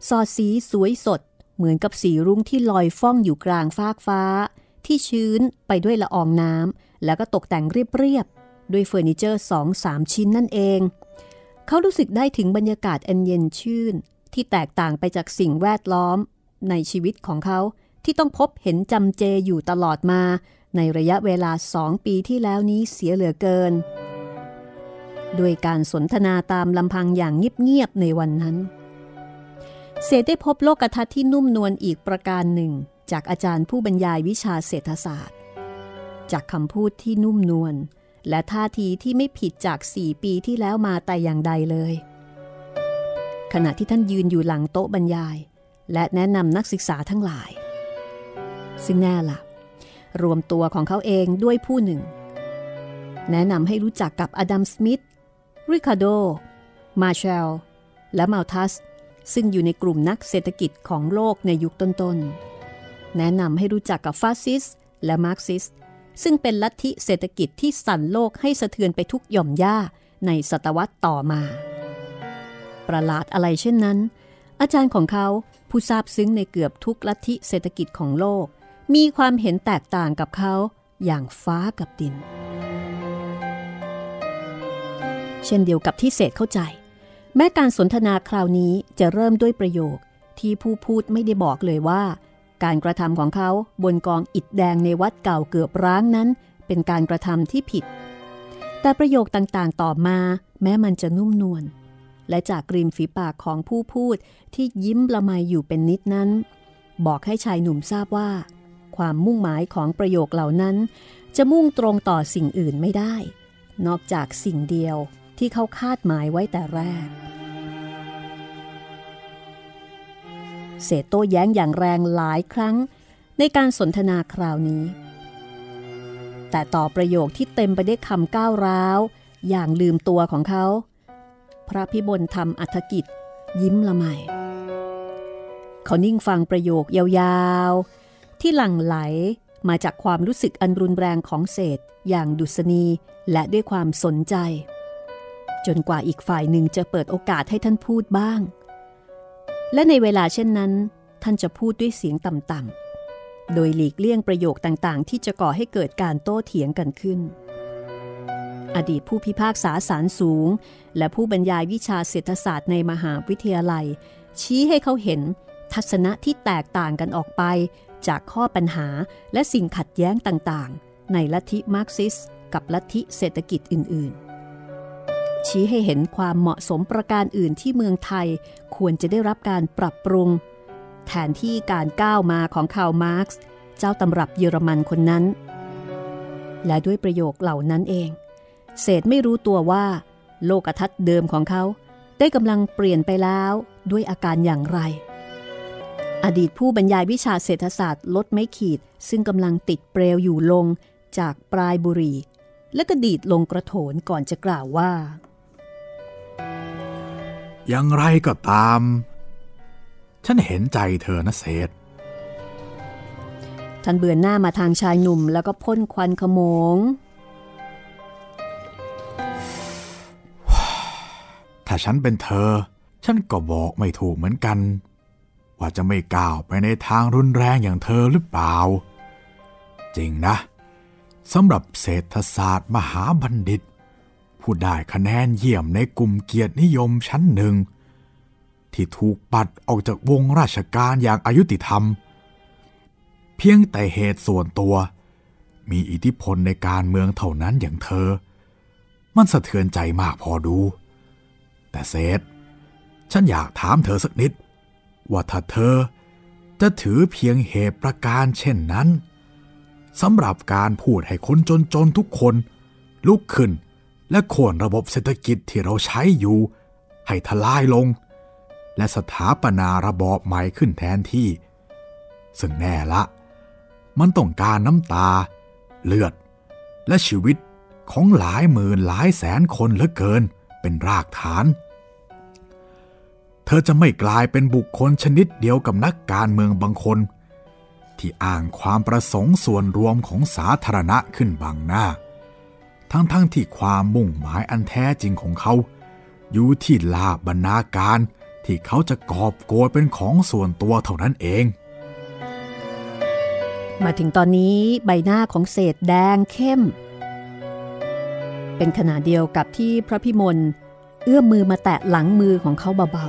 สอดสีสวยสดเหมือนกับสีรุ้งที่ลอยฟ้องอยู่กลางฟากฟ้าที่ชื้นไปด้วยละอองน้ำแล้วก็ตกแต่งเรียบๆด้วยเฟอร์นิเจอร์ 2-3 ชิ้นนั่นเองเขารู้สึกได้ถึงบรรยากาศอันเย็นชื่นที่แตกต่างไปจากสิ่งแวดล้อมในชีวิตของเขาที่ต้องพบเห็นจำเจอยู่ตลอดมาในระยะเวลา2 ปีที่แล้วนี้เสียเหลือเกินด้วยการสนทนาตามลำพังอย่างเงียบๆในวันนั้นเศรษฐได้พบโลกทัศน์ที่นุ่มนวลอีกประการหนึ่งจากอาจารย์ผู้บรรยายวิชาเศรษฐศาสตร์จากคำพูดที่นุ่มนวลและท่าทีที่ไม่ผิดจาก4 ปีที่แล้วมาแต่อย่างใดเลยขณะที่ท่านยืนอยู่หลังโต๊ะบรรยายและแนะนำนักศึกษาทั้งหลายซึ่งแน่ล่ะรวมตัวของเขาเองด้วยผู้หนึ่งแนะนำให้รู้จักกับอดัมสมิธริคาร์โดมาเชลและมาลทัสซึ่งอยู่ในกลุ่มนักเศรษฐกิจของโลกในยุคต้นๆแนะนำให้รู้จักกับฟาสซิสและมาร์กซิสซึ่งเป็นลัทธิเศรษฐกิจที่สั่นโลกให้สะเทือนไปทุกหย่อมหญ้าในศตวรรษต่อมาประหลาดอะไรเช่นนั้นอาจารย์ของเขาผู้ทราบซึ้งในเกือบทุกลัทธิเศรษฐกิจของโลกมีความเห็นแตกต่างกับเขาอย่างฟ้ากับดินเช่นเดียวกับที่เศรษฐเข้าใจแม้การสนทนาคราวนี้จะเริ่มด้วยประโยคที่ผู้พูดไม่ได้บอกเลยว่าการกระทำของเขาบนกองอิฐแดงในวัดเก่าเกือบร้างนั้นเป็นการกระทำที่ผิดแต่ประโยคต่างๆต่อมาแม้มันจะนุ่มนวลและจากริมฝีปากของผู้พูดที่ยิ้มละไมอยู่เป็นนิดนั้นบอกให้ชายหนุ่มทราบว่าความมุ่งหมายของประโยคเหล่านั้นจะมุ่งตรงต่อสิ่งอื่นไม่ได้นอกจากสิ่งเดียวที่เขาคาดหมายไว้แต่แรกเศรษฐโต้แย้งอย่างแรงหลายครั้งในการสนทนาคราวนี้แต่ต่อประโยคที่เต็มไปด้วยคำก้าวร้าวอย่างลืมตัวของเขาพระพิมลธรรมอัฏฐกิจยิ้มละไมเขานิ่งฟังประโยคยาวๆที่หลั่งไหลมาจากความรู้สึกอันรุนแรงของเศรษฐอย่างดุษณีและด้วยความสนใจจนกว่าอีกฝ่ายหนึ่งจะเปิดโอกาสให้ท่านพูดบ้างและในเวลาเช่นนั้นท่านจะพูดด้วยเสียงต่ำๆโดยหลีกเลี่ยงประโยคต่างๆที่จะก่อให้เกิดการโต้เถียงกันขึ้นอดีตผู้พิพากษาศาลสูงและผู้บรรยายวิชาเศรษฐศาสตร์ในมหาวิทยาลัยชี้ให้เขาเห็นทัศนะที่แตกต่างกันออกไปจากข้อปัญหาและสิ่งขัดแย้งต่างๆในลัทธิมาร์กซิสต์กับลัทธิเศรษฐกิจอื่นๆชี้ให้เห็นความเหมาะสมประการอื่นที่เมืองไทยควรจะได้รับการปรับปรุงแทนที่การก้าวมาของคาร์ล มาร์กซ์เจ้าตำรับเยอรมันคนนั้นและด้วยประโยคเหล่านั้นเองเศรษฐไม่รู้ตัวว่าโลกทัศน์เดิมของเขา ได้กำลังเปลี่ยนไปแล้วด้วยอาการอย่างไรอดีตผู้บรรยายวิชาเศรษฐศาสตร์ลดไม้ขีดซึ่งกำลังติดเปลวอยู่ลงจากปลายบุหรี่และก็ดีดลงกระโถนก่อนจะกล่าวว่าอย่างไรก็ตามฉันเห็นใจเธอนะเศษท่านเบือนหน้ามาทางชายหนุ่มแล้วก็พ่นควันขโมงถ้าฉันเป็นเธอฉันก็บอกไม่ถูกเหมือนกันว่าจะไม่ก้าวไปในทางรุนแรงอย่างเธอหรือเปล่าจริงนะสำหรับเศรษฐศาสตร์มหาบัณฑิตผู้ได้คะแนนเยี่ยมในกลุ่มเกียรตินิยมชั้นหนึ่งที่ถูกปัดออกจากวงราชการอย่างอายุติธรรมเพียงแต่เหตุส่วนตัวมีอิทธิพลในการเมืองเท่านั้นอย่างเธอมันสะเทือนใจมากพอดูแต่เศรษฐฉันอยากถามเธอสักนิดว่าถ้าเธอจะถือเพียงเหตุประการเช่นนั้นสำหรับการพูดให้คนจนๆทุกคนลุกขึ้นและโค่นระบบเศรษฐกิจที่เราใช้อยู่ให้ทลายลงและสถาปนาระบอบใหม่ขึ้นแทนที่ซึ่งแน่ละมันต้องการน้ำตาเลือดและชีวิตของหลายหมื่นหลายแสนคนเหลือเกินเป็นรากฐานเธอจะไม่กลายเป็นบุคคลชนิดเดียวกับนักการเมืองบางคนที่อ้างความประสงค์ส่วนรวมของสาธารณะขึ้นบังหน้าทั้งที่ความมุ่งหมายอันแท้จริงของเขาอยู่ที่ลาภบรรณาการที่เขาจะกอบโกยเป็นของส่วนตัวเท่านั้นเองมาถึงตอนนี้ใบหน้าของเศรษฐแดงเข้มเป็นขณะเดียวกับที่พระพิมลเอื้อมมือมาแตะหลังมือของเขาเบา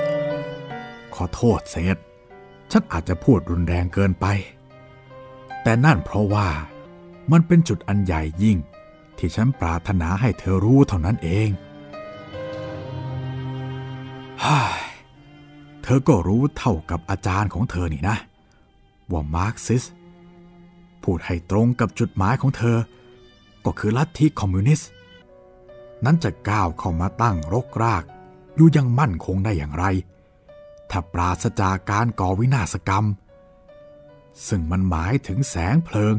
ๆขอโทษเศรษฐฉันอาจจะพูดรุนแรงเกินไปแต่นั่นเพราะว่ามันเป็นจุดอันใหญ่ยิ่งที่ฉันปรารถนาให้เธอรู้เท่านั้นเองเธอก็รู้เท่ากับอาจารย์ของเธอนี่นะว่ามาร์กซิสพูดให้ตรงกับจุดหมายของเธอก็คือลัทธิคอมมิวนิสต์นั้นจะก้าวเข้ามาตั้งรกรากอยู่ยังมั่นคงได้อย่างไรถ้าปราศจากการก่อวินาศกรรมซึ่งมันหมายถึงแสงเพลิง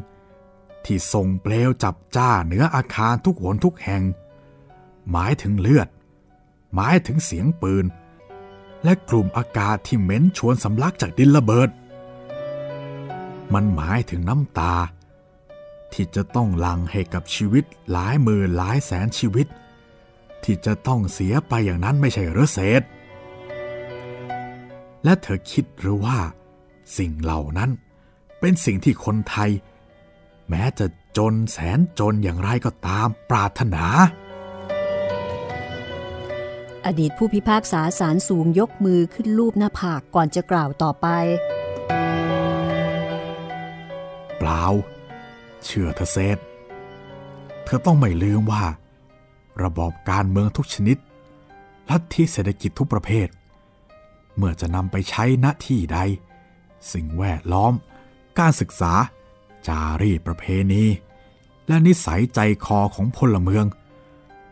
ที่ส่งเปลวจับจ้าเหนืออาคารทุกหนทุกแห่งหมายถึงเลือดหมายถึงเสียงปืนและกลุ่มอากาศที่เหม็นชวนสำลักจากดินระเบิดมันหมายถึงน้ำตาที่จะต้องหลั่งให้กับชีวิตหลายหมื่นหลายแสนชีวิตที่จะต้องเสียไปอย่างนั้นไม่ใช่หรือเศรษฐและเธอคิดหรือว่าสิ่งเหล่านั้นเป็นสิ่งที่คนไทยแม้จะจนแสนจนอย่างไรก็ตามปรารถนาอดีตผู้พิพากษาศาลสูงยกมือขึ้นลูบหน้าผากก่อนจะกล่าวต่อไปเปล่าเชื่อเธอเศรษฐเธอต้องไม่ลืมว่าระบอบการเมืองทุกชนิดลัทธิเศรษฐกิจทุกประเภทเมื่อจะนำไปใช้ณที่ใดสิ่งแวดล้อมการศึกษาจารีตประเพณีและนิสัยใจคอของพลเมือง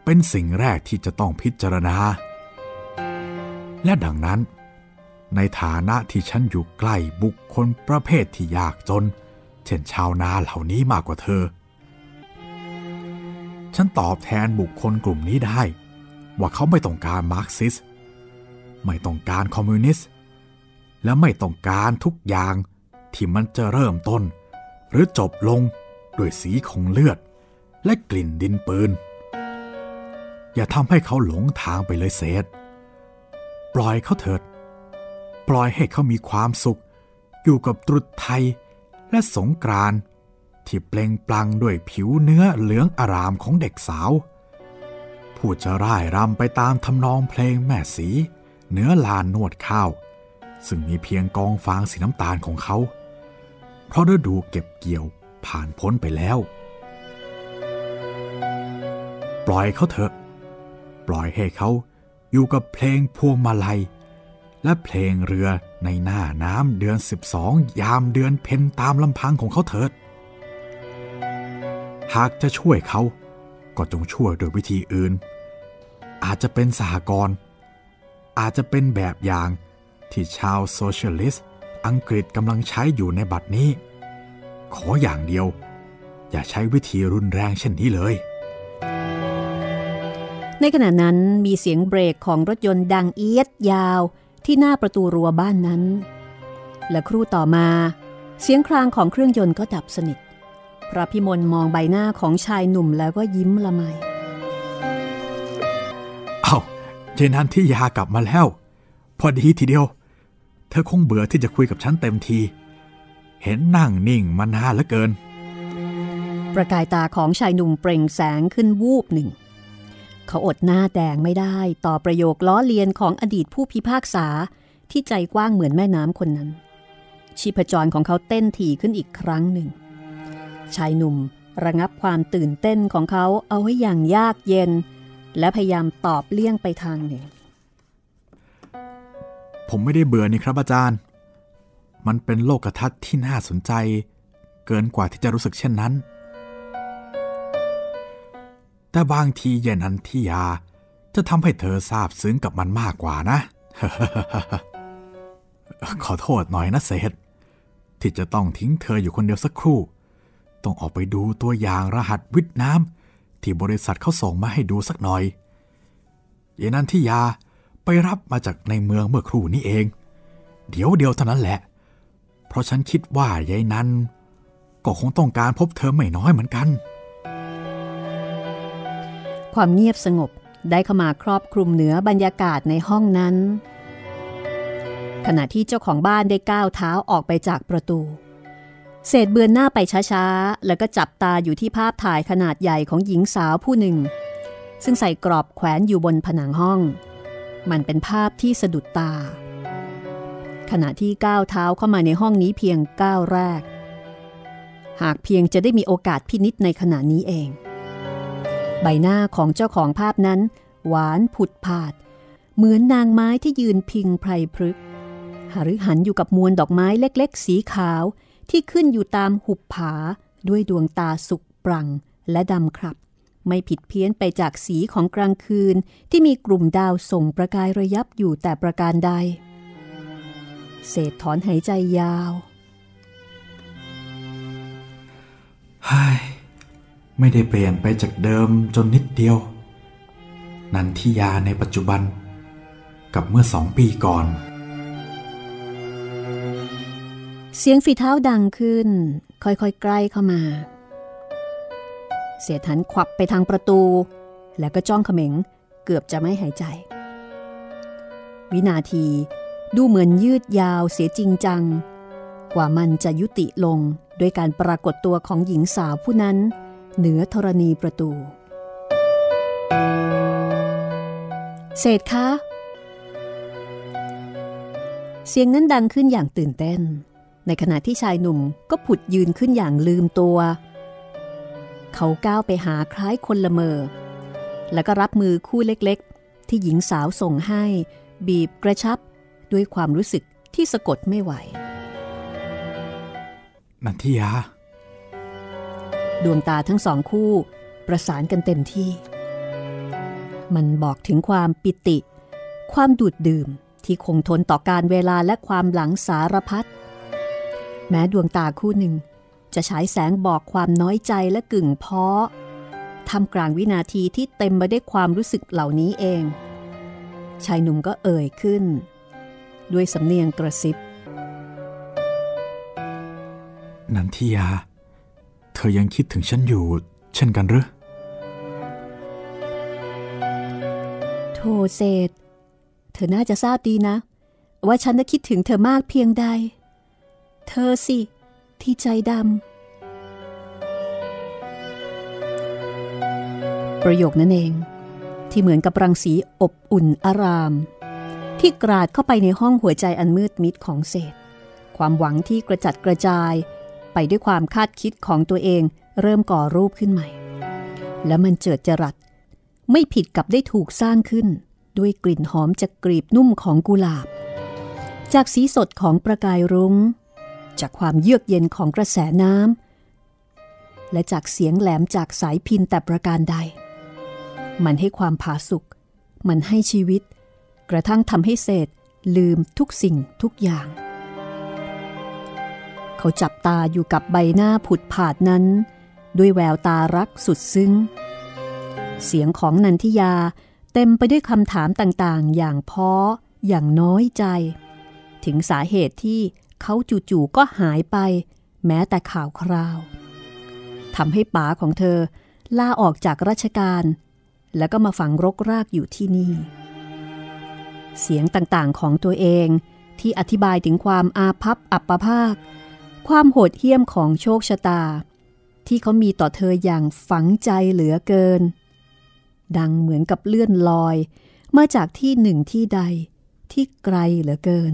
เป็นสิ่งแรกที่จะต้องพิจารณาและดังนั้นในฐานะที่ฉันอยู่ใกล้บุคคลประเภทที่ยากจนเช่นชาวนาเหล่านี้มากกว่าเธอฉันตอบแทนบุคคลกลุ่มนี้ได้ว่าเขาไม่ต้องการมาร์กซิสต์ไม่ต้องการคอมมิวนิสต์และไม่ต้องการทุกอย่างที่มันจะเริ่มต้นหรือจบลงด้วยสีของเลือดและกลิ่นดินปืนอย่าทำให้เขาหลงทางไปเลยเศรษฐปล่อยเขาเถิดปล่อยให้เขามีความสุขอยู่กับตรุษไทยและสงกรานต์ที่เปล่งปลั่งด้วยผิวเนื้อเหลืองอารามของเด็กสาวผู้จะร่ายรำไปตามทำนองเพลงแม่สีเหนือลานนวดข้าวซึ่งมีเพียงกองฟางสีน้ำตาลของเขาเพราะฤดูเก็บเกี่ยวผ่านพ้นไปแล้วปล่อยเขาเถอะปล่อยให้เขาอยู่กับเพลงพวงมาลัยและเพลงเรือในหน้าน้ำเดือน12ยามเดือนเพ็ญตามลำพังของเขาเถิดหากจะช่วยเขาก็จงช่วยโดยวิธีอื่น อาจจะเป็นสหกรณ์อาจจะเป็นแบบอย่างที่ชาวโซเชียลิสต์อังกฤษกำลังใช้อยู่ในบัดนี้ขออย่างเดียวอย่าใช้วิธีรุนแรงเช่นนี้เลยในขณะนั้นมีเสียงเบรกของรถยนต์ดังเอี๊ยดยาวที่หน้าประตูรั้วบ้านนั้นและครู่ต่อมาเสียงครางของเครื่องยนต์ก็ดับสนิทพระพิมลมองใบหน้าของชายหนุ่มแล้วก็ยิ้มละไมอ้าวเจนันทิยากลับมาแล้วพอดีทีเดียวเธอคงเบื่อที่จะคุยกับฉันเต็มทีเห็นนั่งนิ่งมานานเหลือเกินประกายตาของชายหนุ่มเปล่งแสงขึ้นวูบหนึ่งเขาอดหน้าแดงไม่ได้ต่อประโยคล้อเลียนของอดีตผู้พิพากษาที่ใจกว้างเหมือนแม่น้ำคนนั้นชีพจรของเขาเต้นถี่ขึ้นอีกครั้งหนึ่งชายหนุ่มระงับความตื่นเต้นของเขาเอาไว้อย่างยากเย็นและพยายามตอบเลี่ยงไปทางหนึ่งผมไม่ได้เบื่อนี่ครับอาจารย์มันเป็นโลกทัศน์ที่น่าสนใจเกินกว่าที่จะรู้สึกเช่นนั้นแต่บางทีเย็นอันทิยาจะทำให้เธอซาบซึ้งกับมันมากกว่านะ ขอโทษหน่อยนะเศษที่จะต้องทิ้งเธออยู่คนเดียวสักครู่ต้องออกไปดูตัวอย่างรหัสวิทย์น้ำที่บริษัทเขาส่งมาให้ดูสักหน่อยเย็นอันทิยาไปรับมาจากในเมืองเมื่อครู่นี้เองเดี๋ยวเท่านั้นแหละเพราะฉันคิดว่ายายนั้นก็คงต้องการพบเธอไม่น้อยเหมือนกันความเงียบสงบได้เข้ามาครอบคลุมเหนือบรรยากาศในห้องนั้นขณะที่เจ้าของบ้านได้ก้าวเท้าออกไปจากประตูเศษเบือนหน้าไปช้าๆแล้วก็จับตาอยู่ที่ภาพถ่ายขนาดใหญ่ของหญิงสาวผู้หนึ่งซึ่งใส่กรอบแขวนอยู่บนผนังห้องมันเป็นภาพที่สะดุดตาขณะที่ก้าวเท้าเข้ามาในห้องนี้เพียงก้าวแรกหากเพียงจะได้มีโอกาสพินิจในขณะนี้เองใบหน้าของเจ้าของภาพนั้นหวานผุดผาดเหมือนนางไม้ที่ยืนพิงไพรพฤกษ์หฤหันอยู่กับมวลดอกไม้เล็กๆสีขาวที่ขึ้นอยู่ตามหุบผาด้วยดวงตาสุกปรั่งและดำครับไม่ผิดเพี้ยนไปจากสีของกลางคืนที่มีกลุ่มดาวส่งประกายระยับอยู่แต่ประการใดเศษถอนหายใจยาวไม่ได้เปลี่ยนไปจากเดิมจนนิดเดียวนันทิยาในปัจจุบันกับเมื่อ2 ปีก่อนเสียงฝีเท้าดังขึ้นค่อยๆใกล้เข้ามาเศษหันขวับไปทางประตูแล้วก็จ้องเขม็งเกือบจะไม่หายใจวินาทีดูเหมือนยืดยาวเสียจริงจังกว่ามันจะยุติลงด้วยการปรากฏตัวของหญิงสาวผู้นั้นเหนือธรณีประตูเศษคะเสียงนั้นดังขึ้นอย่างตื่นเต้นในขณะที่ชายหนุ่มก็ผุดยืนขึ้นอย่างลืมตัวเขาก้าวไปหาคล้ายคนละเมอแล้วก็รับมือคู่เล็กๆที่หญิงสาวส่งให้บีบกระชับด้วยความรู้สึกที่สะกดไม่ไหวนันทิยาดวงตาทั้งสองคู่ประสานกันเต็มที่มันบอกถึงความปิติความดูดดื่มที่คงทนต่อการเวลาและความหลังสารพัดแม้ดวงตาคู่หนึ่งจะฉายแสงบอกความน้อยใจและกึ่งพ้อท่ามกลางวินาทีที่เต็มไปด้วยความรู้สึกเหล่านี้เองชายหนุ่มก็เอ่ยขึ้นด้วยสำเนียงกระซิบนันทิยาเธอยังคิดถึงฉันอยู่เช่นกันหรือโธ่เศษเธอน่าจะทราบดีนะว่าฉันน่ะคิดถึงเธอมากเพียงใดเธอสิที่ใจดำประโยคนั้นเองที่เหมือนกับรังสีอบอุ่นอารามที่กราดเข้าไปในห้องหัวใจอันมืดมิดของเศษความหวังที่กระจัดกระจายไปด้วยความคาดคิดของตัวเองเริ่มก่อรูปขึ้นใหม่และมันเจิดจรัสไม่ผิดกับได้ถูกสร้างขึ้นด้วยกลิ่นหอมจากกลีบนุ่มของกุหลาบจากสีสดของประกายรุ้งจากความเยือกเย็นของกระแสน้ำและจากเสียงแหลมจากสายพิณแต่ประการใดมันให้ความผาสุก มันให้ชีวิตกระทั่งทำให้เศษลืมทุกสิ่งทุกอย่างเขาจับตาอยู่กับใบหน้าผุดผาดนั้นด้วยแววตารักสุดซึ้งเสียงของนันทิยาเต็มไปด้วยคำถามต่างๆอย่างพ้ออย่างน้อยใจถึงสาเหตุที่เขาจู่ๆก็หายไปแม้แต่ข่าวคราวทำให้ป๋าของเธอลาออกจากราชการแล้วก็มาฝังรกรากอยู่ที่นี่เสียงต่างๆของตัวเองที่อธิบายถึงความอาภัพอัปภาคความโหดเหี้ยมของโชคชะตาที่เขามีต่อเธออย่างฝังใจเหลือเกินดังเหมือนกับเลื่อนลอยมาจากที่หนึ่งที่ใดที่ไกลเหลือเกิน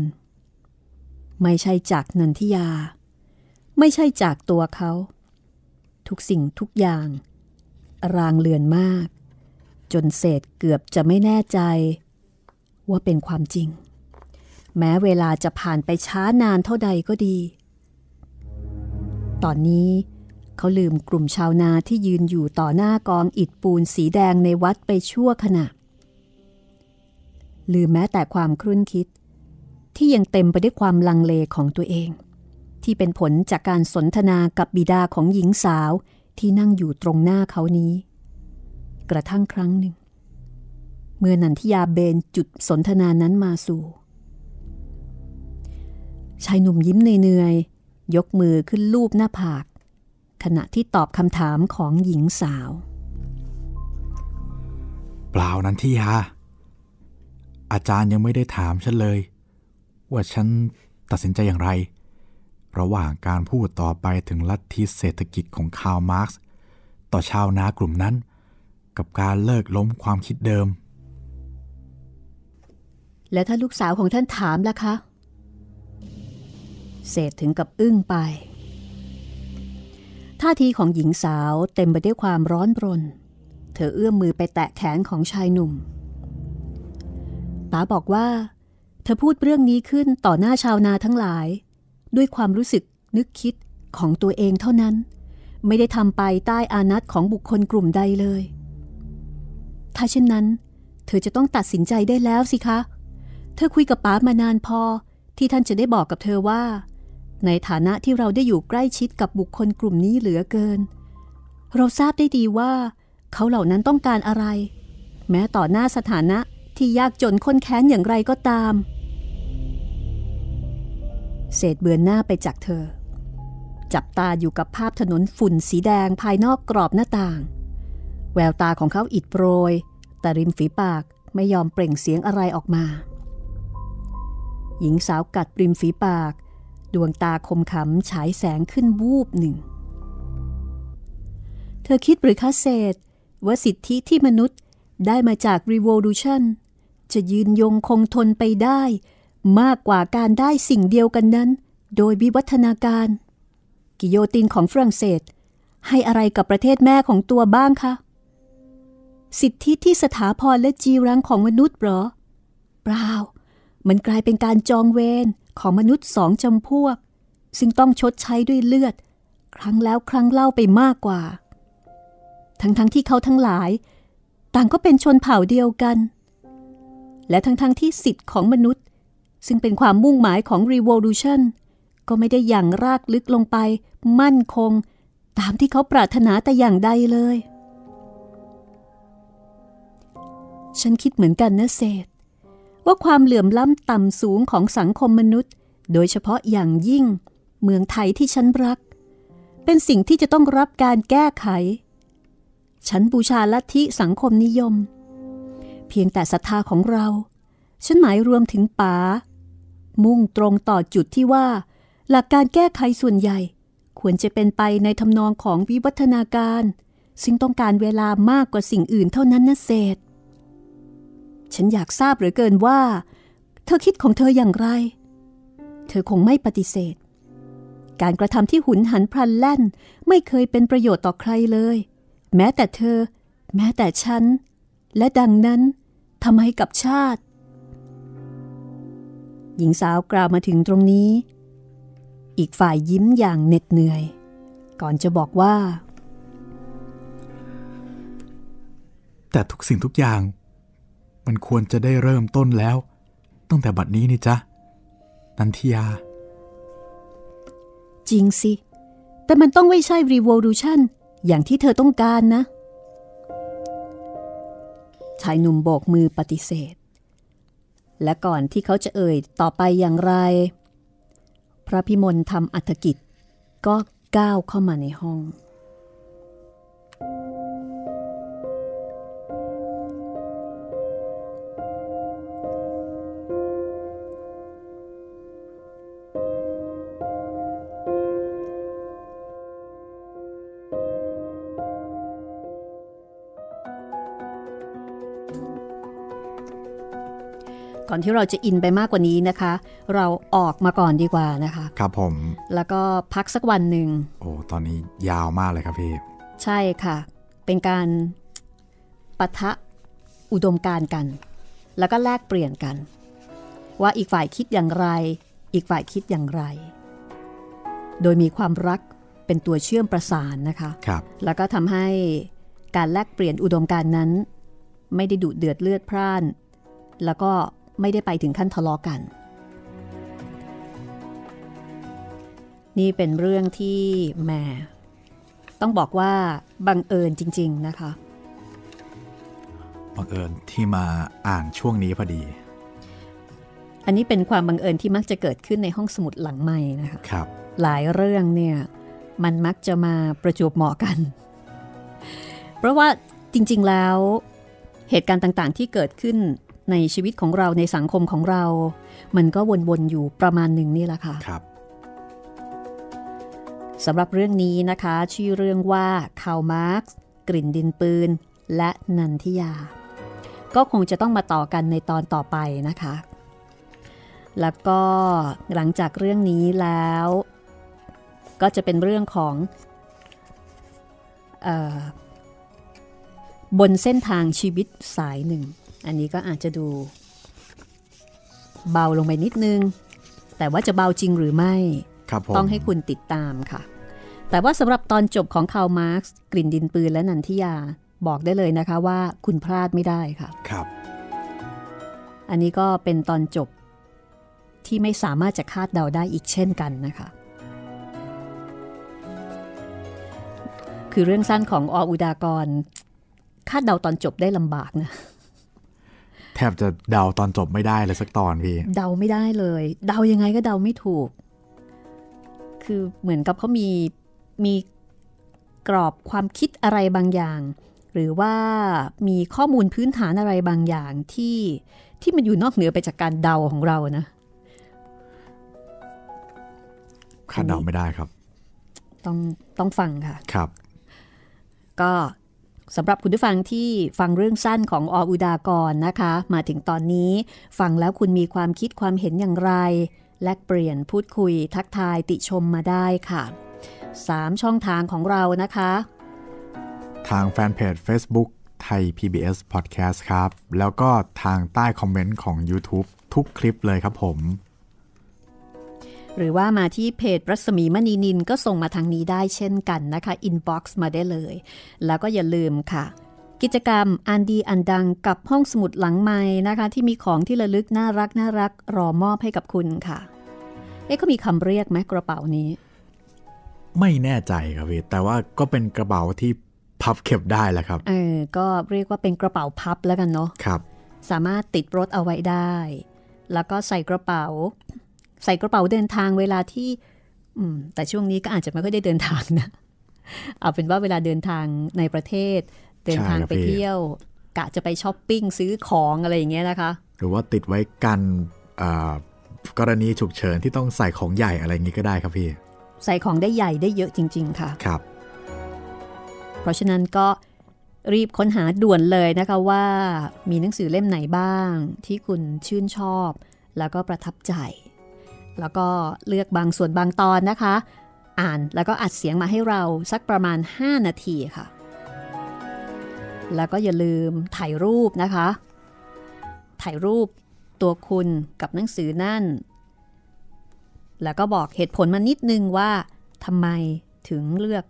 ไม่ใช่จากนันทิยาไม่ใช่จากตัวเขาทุกสิ่งทุกอย่างรางเลือนมากจนเศษเกือบจะไม่แน่ใจว่าเป็นความจริงแม้เวลาจะผ่านไปช้านานเท่าใดก็ดีตอนนี้เขาลืมกลุ่มชาวนาที่ยืนอยู่ต่อหน้ากองอิฐปูนสีแดงในวัดไปชั่วขณะลืมแม้แต่ความครุ่นคิดที่ยังเต็มไปด้วยความลังเลของตัวเองที่เป็นผลจากการสนทนากับบิดาของหญิงสาวที่นั่งอยู่ตรงหน้าเขานี้กระทั่งครั้งหนึ่งเมื่อนันทิยาเบนจุดสนทนานั้นมาสู่ชายหนุ่มยิ้มเหนื่อยๆยกมือขึ้นลูบหน้าผากขณะที่ตอบคำถามของหญิงสาวเปล่านันทิยาอาจารย์ยังไม่ได้ถามฉันเลยว่าฉันตัดสินใจอย่างไรระหว่างการพูดต่อไปถึงลัทธิเศรษฐกิจของคาร์ลมาร์กซ์ต่อชาวนากลุ่มนั้นกับการเลิกล้มความคิดเดิมแล้วถ้าลูกสาวของท่านถามล่ะคะเศษถึงกับอึ้งไปท่าทีของหญิงสาวเต็มไปด้วยความร้อนรนเธอเอื้อมมือไปแตะแขนของชายหนุ่มป๋าบอกว่าเธอพูดเรื่องนี้ขึ้นต่อหน้าชาวนาทั้งหลายด้วยความรู้สึกนึกคิดของตัวเองเท่านั้นไม่ได้ทำไปใต้อานัตของบุคคลกลุ่มใดเลยถ้าเช่นนั้นเธอจะต้องตัดสินใจได้แล้วสิคะเธอคุยกับป๋ามานานพอที่ท่านจะได้บอกกับเธอว่าในฐานะที่เราได้อยู่ใกล้ชิดกับบุคคลกลุ่มนี้เหลือเกินเราทราบได้ดีว่าเขาเหล่านั้นต้องการอะไรแม้ต่อหน้าสถานะที่ยากจนข้นแค้นอย่างไรก็ตามเศษเบือนหน้าไปจากเธอจับตาอยู่กับภาพถนนฝุ่นสีแดงภายนอกกรอบหน้าต่างแววตาของเขาอิดโรยแต่ริมฝีปากไม่ยอมเปล่งเสียงอะไรออกมาหญิงสาวกัดริมฝีปากดวงตาคมขำฉายแสงขึ้นวูบหนึ่งเธอคิดหรือคะเศษว่าสิทธิที่มนุษย์ได้มาจาก Revolution จะยืนยงคงทนไปได้มากกว่าการได้สิ่งเดียวกันนั้นโดยวิวัฒนาการกิโยตินของฝรั่งเศสให้อะไรกับประเทศแม่ของตัวบ้างคะสิทธิที่สถาพรและจีรังของมนุษย์เหรอเปล่ามันกลายเป็นการจองเวรของมนุษย์สองจำพวกซึ่งต้องชดใช้ด้วยเลือดครั้งแล้วครั้งเล่าไปมากกว่าทั้งที่เขาทั้งหลายต่างก็เป็นชนเผ่าเดียวกันและทั้งที่สิทธิ์ของมนุษย์ซึ่งเป็นความมุ่งหมายของ Revolution ก็ไม่ได้อย่างรากลึกลงไปมั่นคงตามที่เขาปรารถนาแต่อย่างใดเลยฉันคิดเหมือนกันนะเศษว่าความเหลื่อมล้ำต่ำสูงของสังคมมนุษย์โดยเฉพาะอย่างยิ่งเมืองไทยที่ฉันรักเป็นสิ่งที่จะต้องรับการแก้ไขฉันบูชาลัทธิสังคมนิยมเพียงแต่ศรัทธาของเราฉันหมายรวมถึงป๋ามุ่งตรงต่อจุดที่ว่าหลักการแก้ไขส่วนใหญ่ควรจะเป็นไปในทำนองของวิวัฒนาการซึ่งต้องการเวลามากกว่าสิ่งอื่นเท่านั้นนะเศษฉันอยากทราบเหลือเกินว่าเธอคิดของเธออย่างไรเธอคงไม่ปฏิเสธการกระทำที่หุนหันพลันแล่นไม่เคยเป็นประโยชน์ต่อใครเลยแม้แต่เธอแม้แต่ฉันและดังนั้นทำให้กับชาติหญิงสาวกล่าวมาถึงตรงนี้อีกฝ่ายยิ้มอย่างเหน็ดเหนื่อยก่อนจะบอกว่าแต่ทุกสิ่งทุกอย่าง มันควรจะได้เริ่มต้นแล้วตั้งแต่บัดนี้นี่จ๊ะนันทิยาจริงสิแต่มันต้องไม่ใช่ Revolution อย่างที่เธอต้องการนะชายหนุ่มโบกมือปฏิเสธและก่อนที่เขาจะเอ่ยต่อไปอย่างไรพระพิมลทำอัฐกิจก็ก้าวเข้ามาในห้องก่อนที่เราจะอินไปมากกว่านี้นะคะเราออกมาก่อนดีกว่านะคะครับผมแล้วก็พักสักวันหนึ่งโอ้ตอนนี้ยาวมากเลยครับพี่ใช่ค่ะเป็นการปะทะอุดมการณ์กันแล้วก็แลกเปลี่ยนกันว่าอีกฝ่ายคิดอย่างไรอีกฝ่ายคิดอย่างไรโดยมีความรักเป็นตัวเชื่อมประสานนะคะครับแล้วก็ทำให้การแลกเปลี่ยนอุดมการณ์นั้นไม่ได้ดุเดือดเลือดพล่านแล้วก็ไม่ได้ไปถึงขั้นทะเลาะกันนี่เป็นเรื่องที่แหมต้องบอกว่าบังเอิญจริงๆนะคะบังเอิญที่มาอ่านช่วงนี้พอดีอันนี้เป็นความบังเอิญที่มักจะเกิดขึ้นในห้องสมุดหลังไมค์นะคะครับหลายเรื่องเนี่ยมันมักจะมาประจวบเหมาะกันเพราะว่าจริงๆแล้วเหตุการณ์ต่างๆที่เกิดขึ้นในชีวิตของเราในสังคมของเรามันก็วนๆอยู่ประมาณหนึ่งนี่แหละค่ะครับสำหรับเรื่องนี้นะคะชื่อเรื่องว่าคาร์ล มาร์กซ์กลิ่นดินปืนและนันทิยาก็คงจะต้องมาต่อกันในตอนต่อไปนะคะแล้วก็หลังจากเรื่องนี้แล้วก็จะเป็นเรื่องของบนเส้นทางชีวิตสายหนึ่งอันนี้ก็อาจจะดูเบาลงไปนิดนึงแต่ว่าจะเบาจริงหรือไม่ต้องให้คุณติดตามค่ะแต่ว่าสำหรับตอนจบของคาร์ล มาร์กซ์กลิ่นดินปืนและนันทิยาบอกได้เลยนะคะว่าคุณพลาดไม่ได้ค่ะครับอันนี้ก็เป็นตอนจบที่ไม่สามารถจะคาดเดาได้อีกเช่นกันนะคะคือเรื่องสั้นของอ.อุดากรคาดเดาตอนจบได้ลำบากนะแทบจะเดาตอนจบไม่ได้เลยสักตอนพี่เดาไม่ได้เลยเดายังไงก็เดาไม่ถูกคือเหมือนกับเขามีกรอบความคิดอะไรบางอย่างหรือว่ามีข้อมูลพื้นฐานอะไรบางอย่างที่มันอยู่นอกเหนือไปจากการเดาของเรานะคาดเดาไม่ได้ครับต้องฟังค่ะครับก็สำหรับคุณผู้ฟังที่ฟังเรื่องสั้นของอ.อุดากรนะคะมาถึงตอนนี้ฟังแล้วคุณมีความคิดความเห็นอย่างไรแลกเปลี่ยนพูดคุยทักทายติชมมาได้ค่ะ3ช่องทางของเรานะคะทางแฟนเพจ Facebook ไทย PBS Podcast ครับแล้วก็ทางใต้คอมเมนต์ของ YouTube ทุกคลิปเลยครับผมหรือว่ามาที่เพจรัศมีมณีนินก็ส่งมาทางนี้ได้เช่นกันนะคะอินบ็อกซ์มาได้เลยแล้วก็อย่าลืมค่ะกิจกรรมอันดีอันดังกับห้องสมุดหลังไมค์นะคะที่มีของที่ระลึกน่ารักน่ารักรอมอบให้กับคุณค่ะเอ๊ะก็มีคำเรียกไหมกระเป๋านี้ไม่แน่ใจครับพี่แต่ว่าก็เป็นกระเป๋าที่พับเก็บได้แหละครับก็เรียกว่าเป็นกระเป๋าพับแล้วกันเนาะครับสามารถติดรถเอาไว้ได้แล้วก็ใส่กระเป๋าเดินทางเวลาที่แต่ช่วงนี้ก็อาจจะไม่ค่อยได้เดินทางนะเอาเป็นว่าเวลาเดินทางในประเทศเดินทางไปเที่ยวกะจะไปช้อปปิ้งซื้อของอะไรอย่างเงี้ยนะคะหรือว่าติดไว้กันกรณีฉุกเฉินที่ต้องใส่ของใหญ่อะไรอย่างงี้ก็ได้ครับพี่ใส่ของได้ใหญ่ได้เยอะจริงๆค่ะครับเพราะฉะนั้นก็รีบค้นหาด่วนเลยนะคะว่ามีหนังสือเล่มไหนบ้างที่คุณชื่นชอบแล้วก็ประทับใจแล้วก็เลือกบางส่วนบางตอนนะคะอ่านแล้วก็อัดเสียงมาให้เราสักประมาณ5นาทีค่ะแล้วก็อย่าลืมถ่ายรูปนะคะถ่ายรูปตัวคุณกับหนังสือนั่นแล้วก็บอกเหตุผลมานิดนึงว่าทำไมถึงเลือก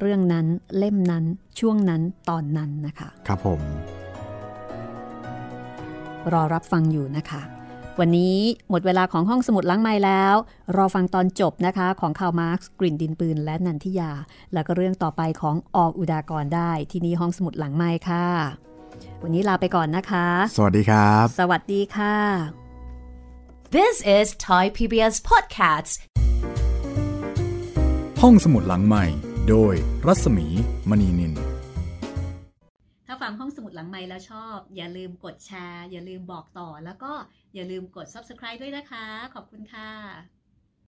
เรื่องนั้นเล่มนั้นช่วงนั้นตอนนั้นนะคะครับผม รอรับฟังอยู่นะคะวันนี้หมดเวลาของห้องสมุดหลังไมค์แล้วรอฟังตอนจบนะคะของข่าวมาร์คกลิ่นดินปืนและนันทิยาแล้วก็เรื่องต่อไปของออกอุดากรได้ที่นี่ห้องสมุดหลังไมค์ค่ะวันนี้ลาไปก่อนนะคะสวัสดีครับสวัสดีค่ะ This is Thai PBS Podcast ห้องสมุดหลังไมค์โดยรัศมีมณีนินถ้าฟังห้องสมุดหลังไมค์แล้วชอบอย่าลืมกดแชร์อย่าลืมบอกต่อแล้วก็อย่าลืมกด Subscribe ด้วยนะคะขอบคุณค่ะ